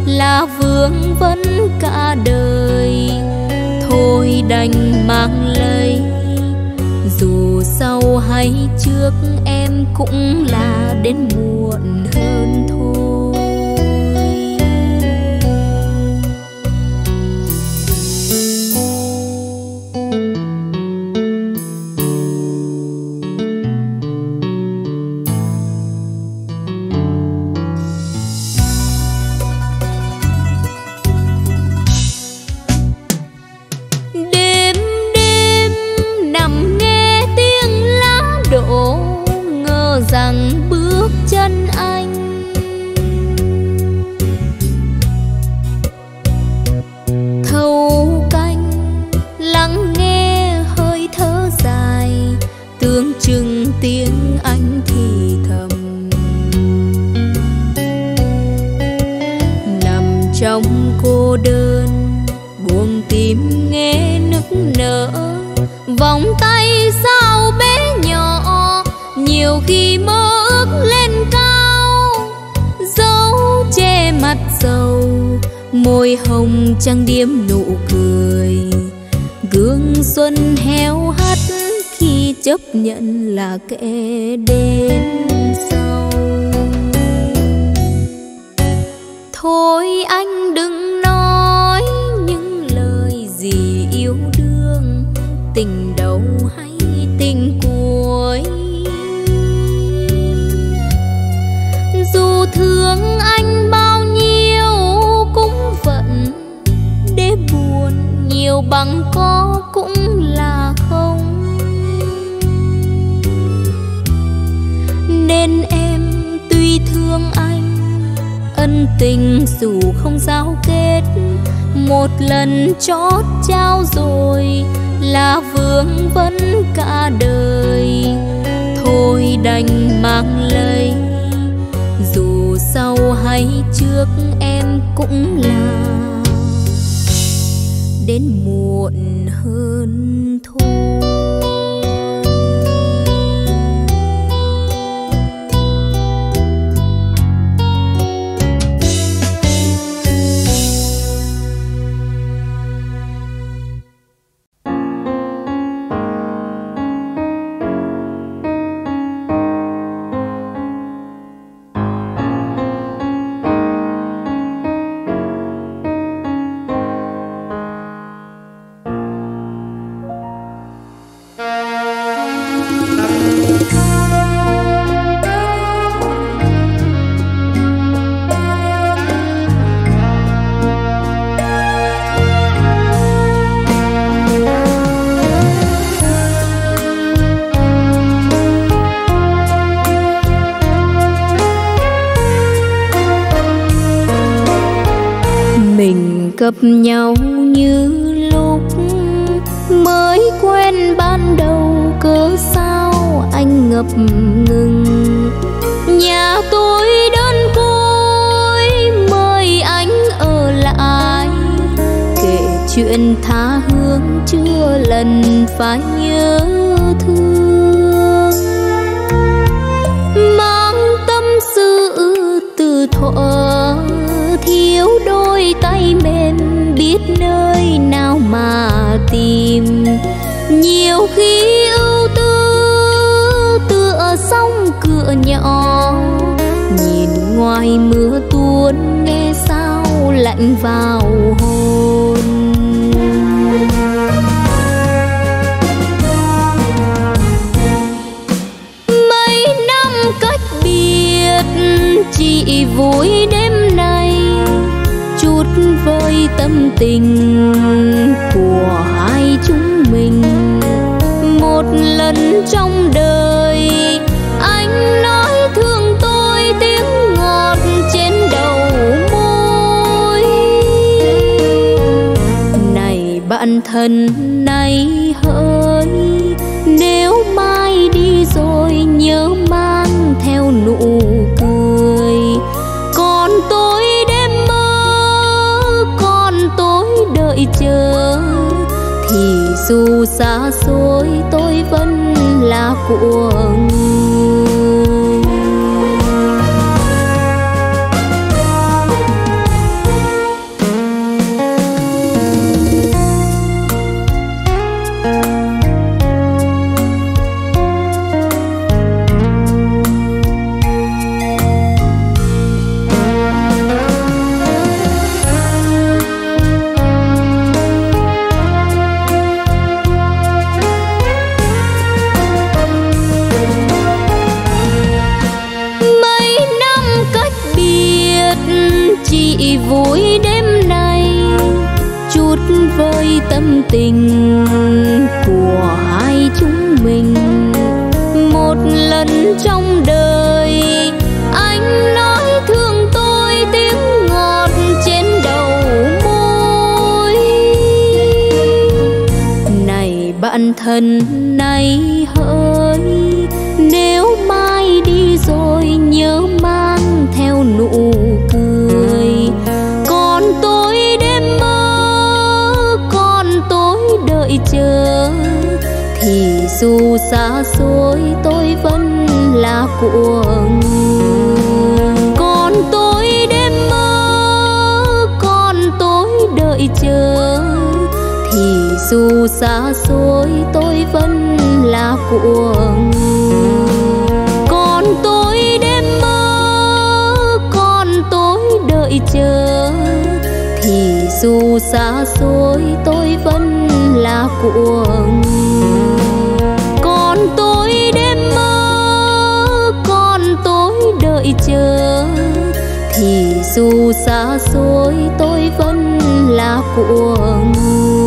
là vương vấn cả đời, thôi đành mang lấy, dù sau hay trước em cũng là đến muộn hơn thôi. Rằng bước chân anh thâu canh, lắng nghe hơi thở dài, tưởng chừng tiếng anh thì thầm nằm trong cô đơn, buông tim nghe nức nở, vòng tay sao bé nhỏ nhiều khi mơ ước lên cao, dấu che mặt dầu, môi hồng trăng điếm nụ cười, gương xuân héo hắt khi chấp nhận là kẻ đến sau. Thôi anh đừng nói những lời gì yêu đương, tình đầu hay tình cuối, dù thương anh bao nhiêu cũng vẫn để buồn, nhiều bằng có cũng là không, nên em tuy thương anh ân tình dù không giao kết, một lần chót trao rồi là vương vấn cả đời, thôi đành mang lấy, dù sau hay trước em cũng là đến muộn hơn thôi. gặp nhau như lúc mới quen ban đầu, cớ sao anh ngập ngừng. Nhà tôi đơn côi mời anh ở lại, kể chuyện tha hương chưa lần phải nhớ thương. Mang tâm sự từ thuở thiếu đôi tay mềm, biết nơi nào mà tìm. Nhiều khi ưu tư tựa sông cửa nhỏ, nhìn ngoài mưa tuôn nghe sao lạnh vào hồn. Mấy năm cách biệt chị vui đêm nay, chút vơi tâm tình của hai chúng mình. Một lần trong đời anh nói thương tôi, tiếng ngọt trên đầu môi. Này bạn thân này hỡi, nếu mai đi rồi nhớ mang theo nụ cười. Còn tôi đêm mơ, còn tôi đợi chờ, thì dù xa xôi tôi vẫn là của người. Vui đêm nay chút vơi tâm tình của hai chúng mình. Một lần trong đời anh nói thương tôi, tiếng ngọt trên đầu môi. Này bạn thân này hỡi, nếu mai đi rồi nhớ mang theo nụ cười. Còn tôi đêm mơ, còn tôi đợi chờ, thì dù xa xôi tôi vẫn là của người. Còn tôi đêm mơ, còn tôi đợi chờ, thì dù xa xôi tôi vẫn là của người. Còn tôi đêm mơ, còn tôi đợi chờ, thì dù xa xôi tôi vẫn là của người. Còn tôi đêm mơ, còn tôi đợi chờ, thì dù xa xôi tôi vẫn là của người.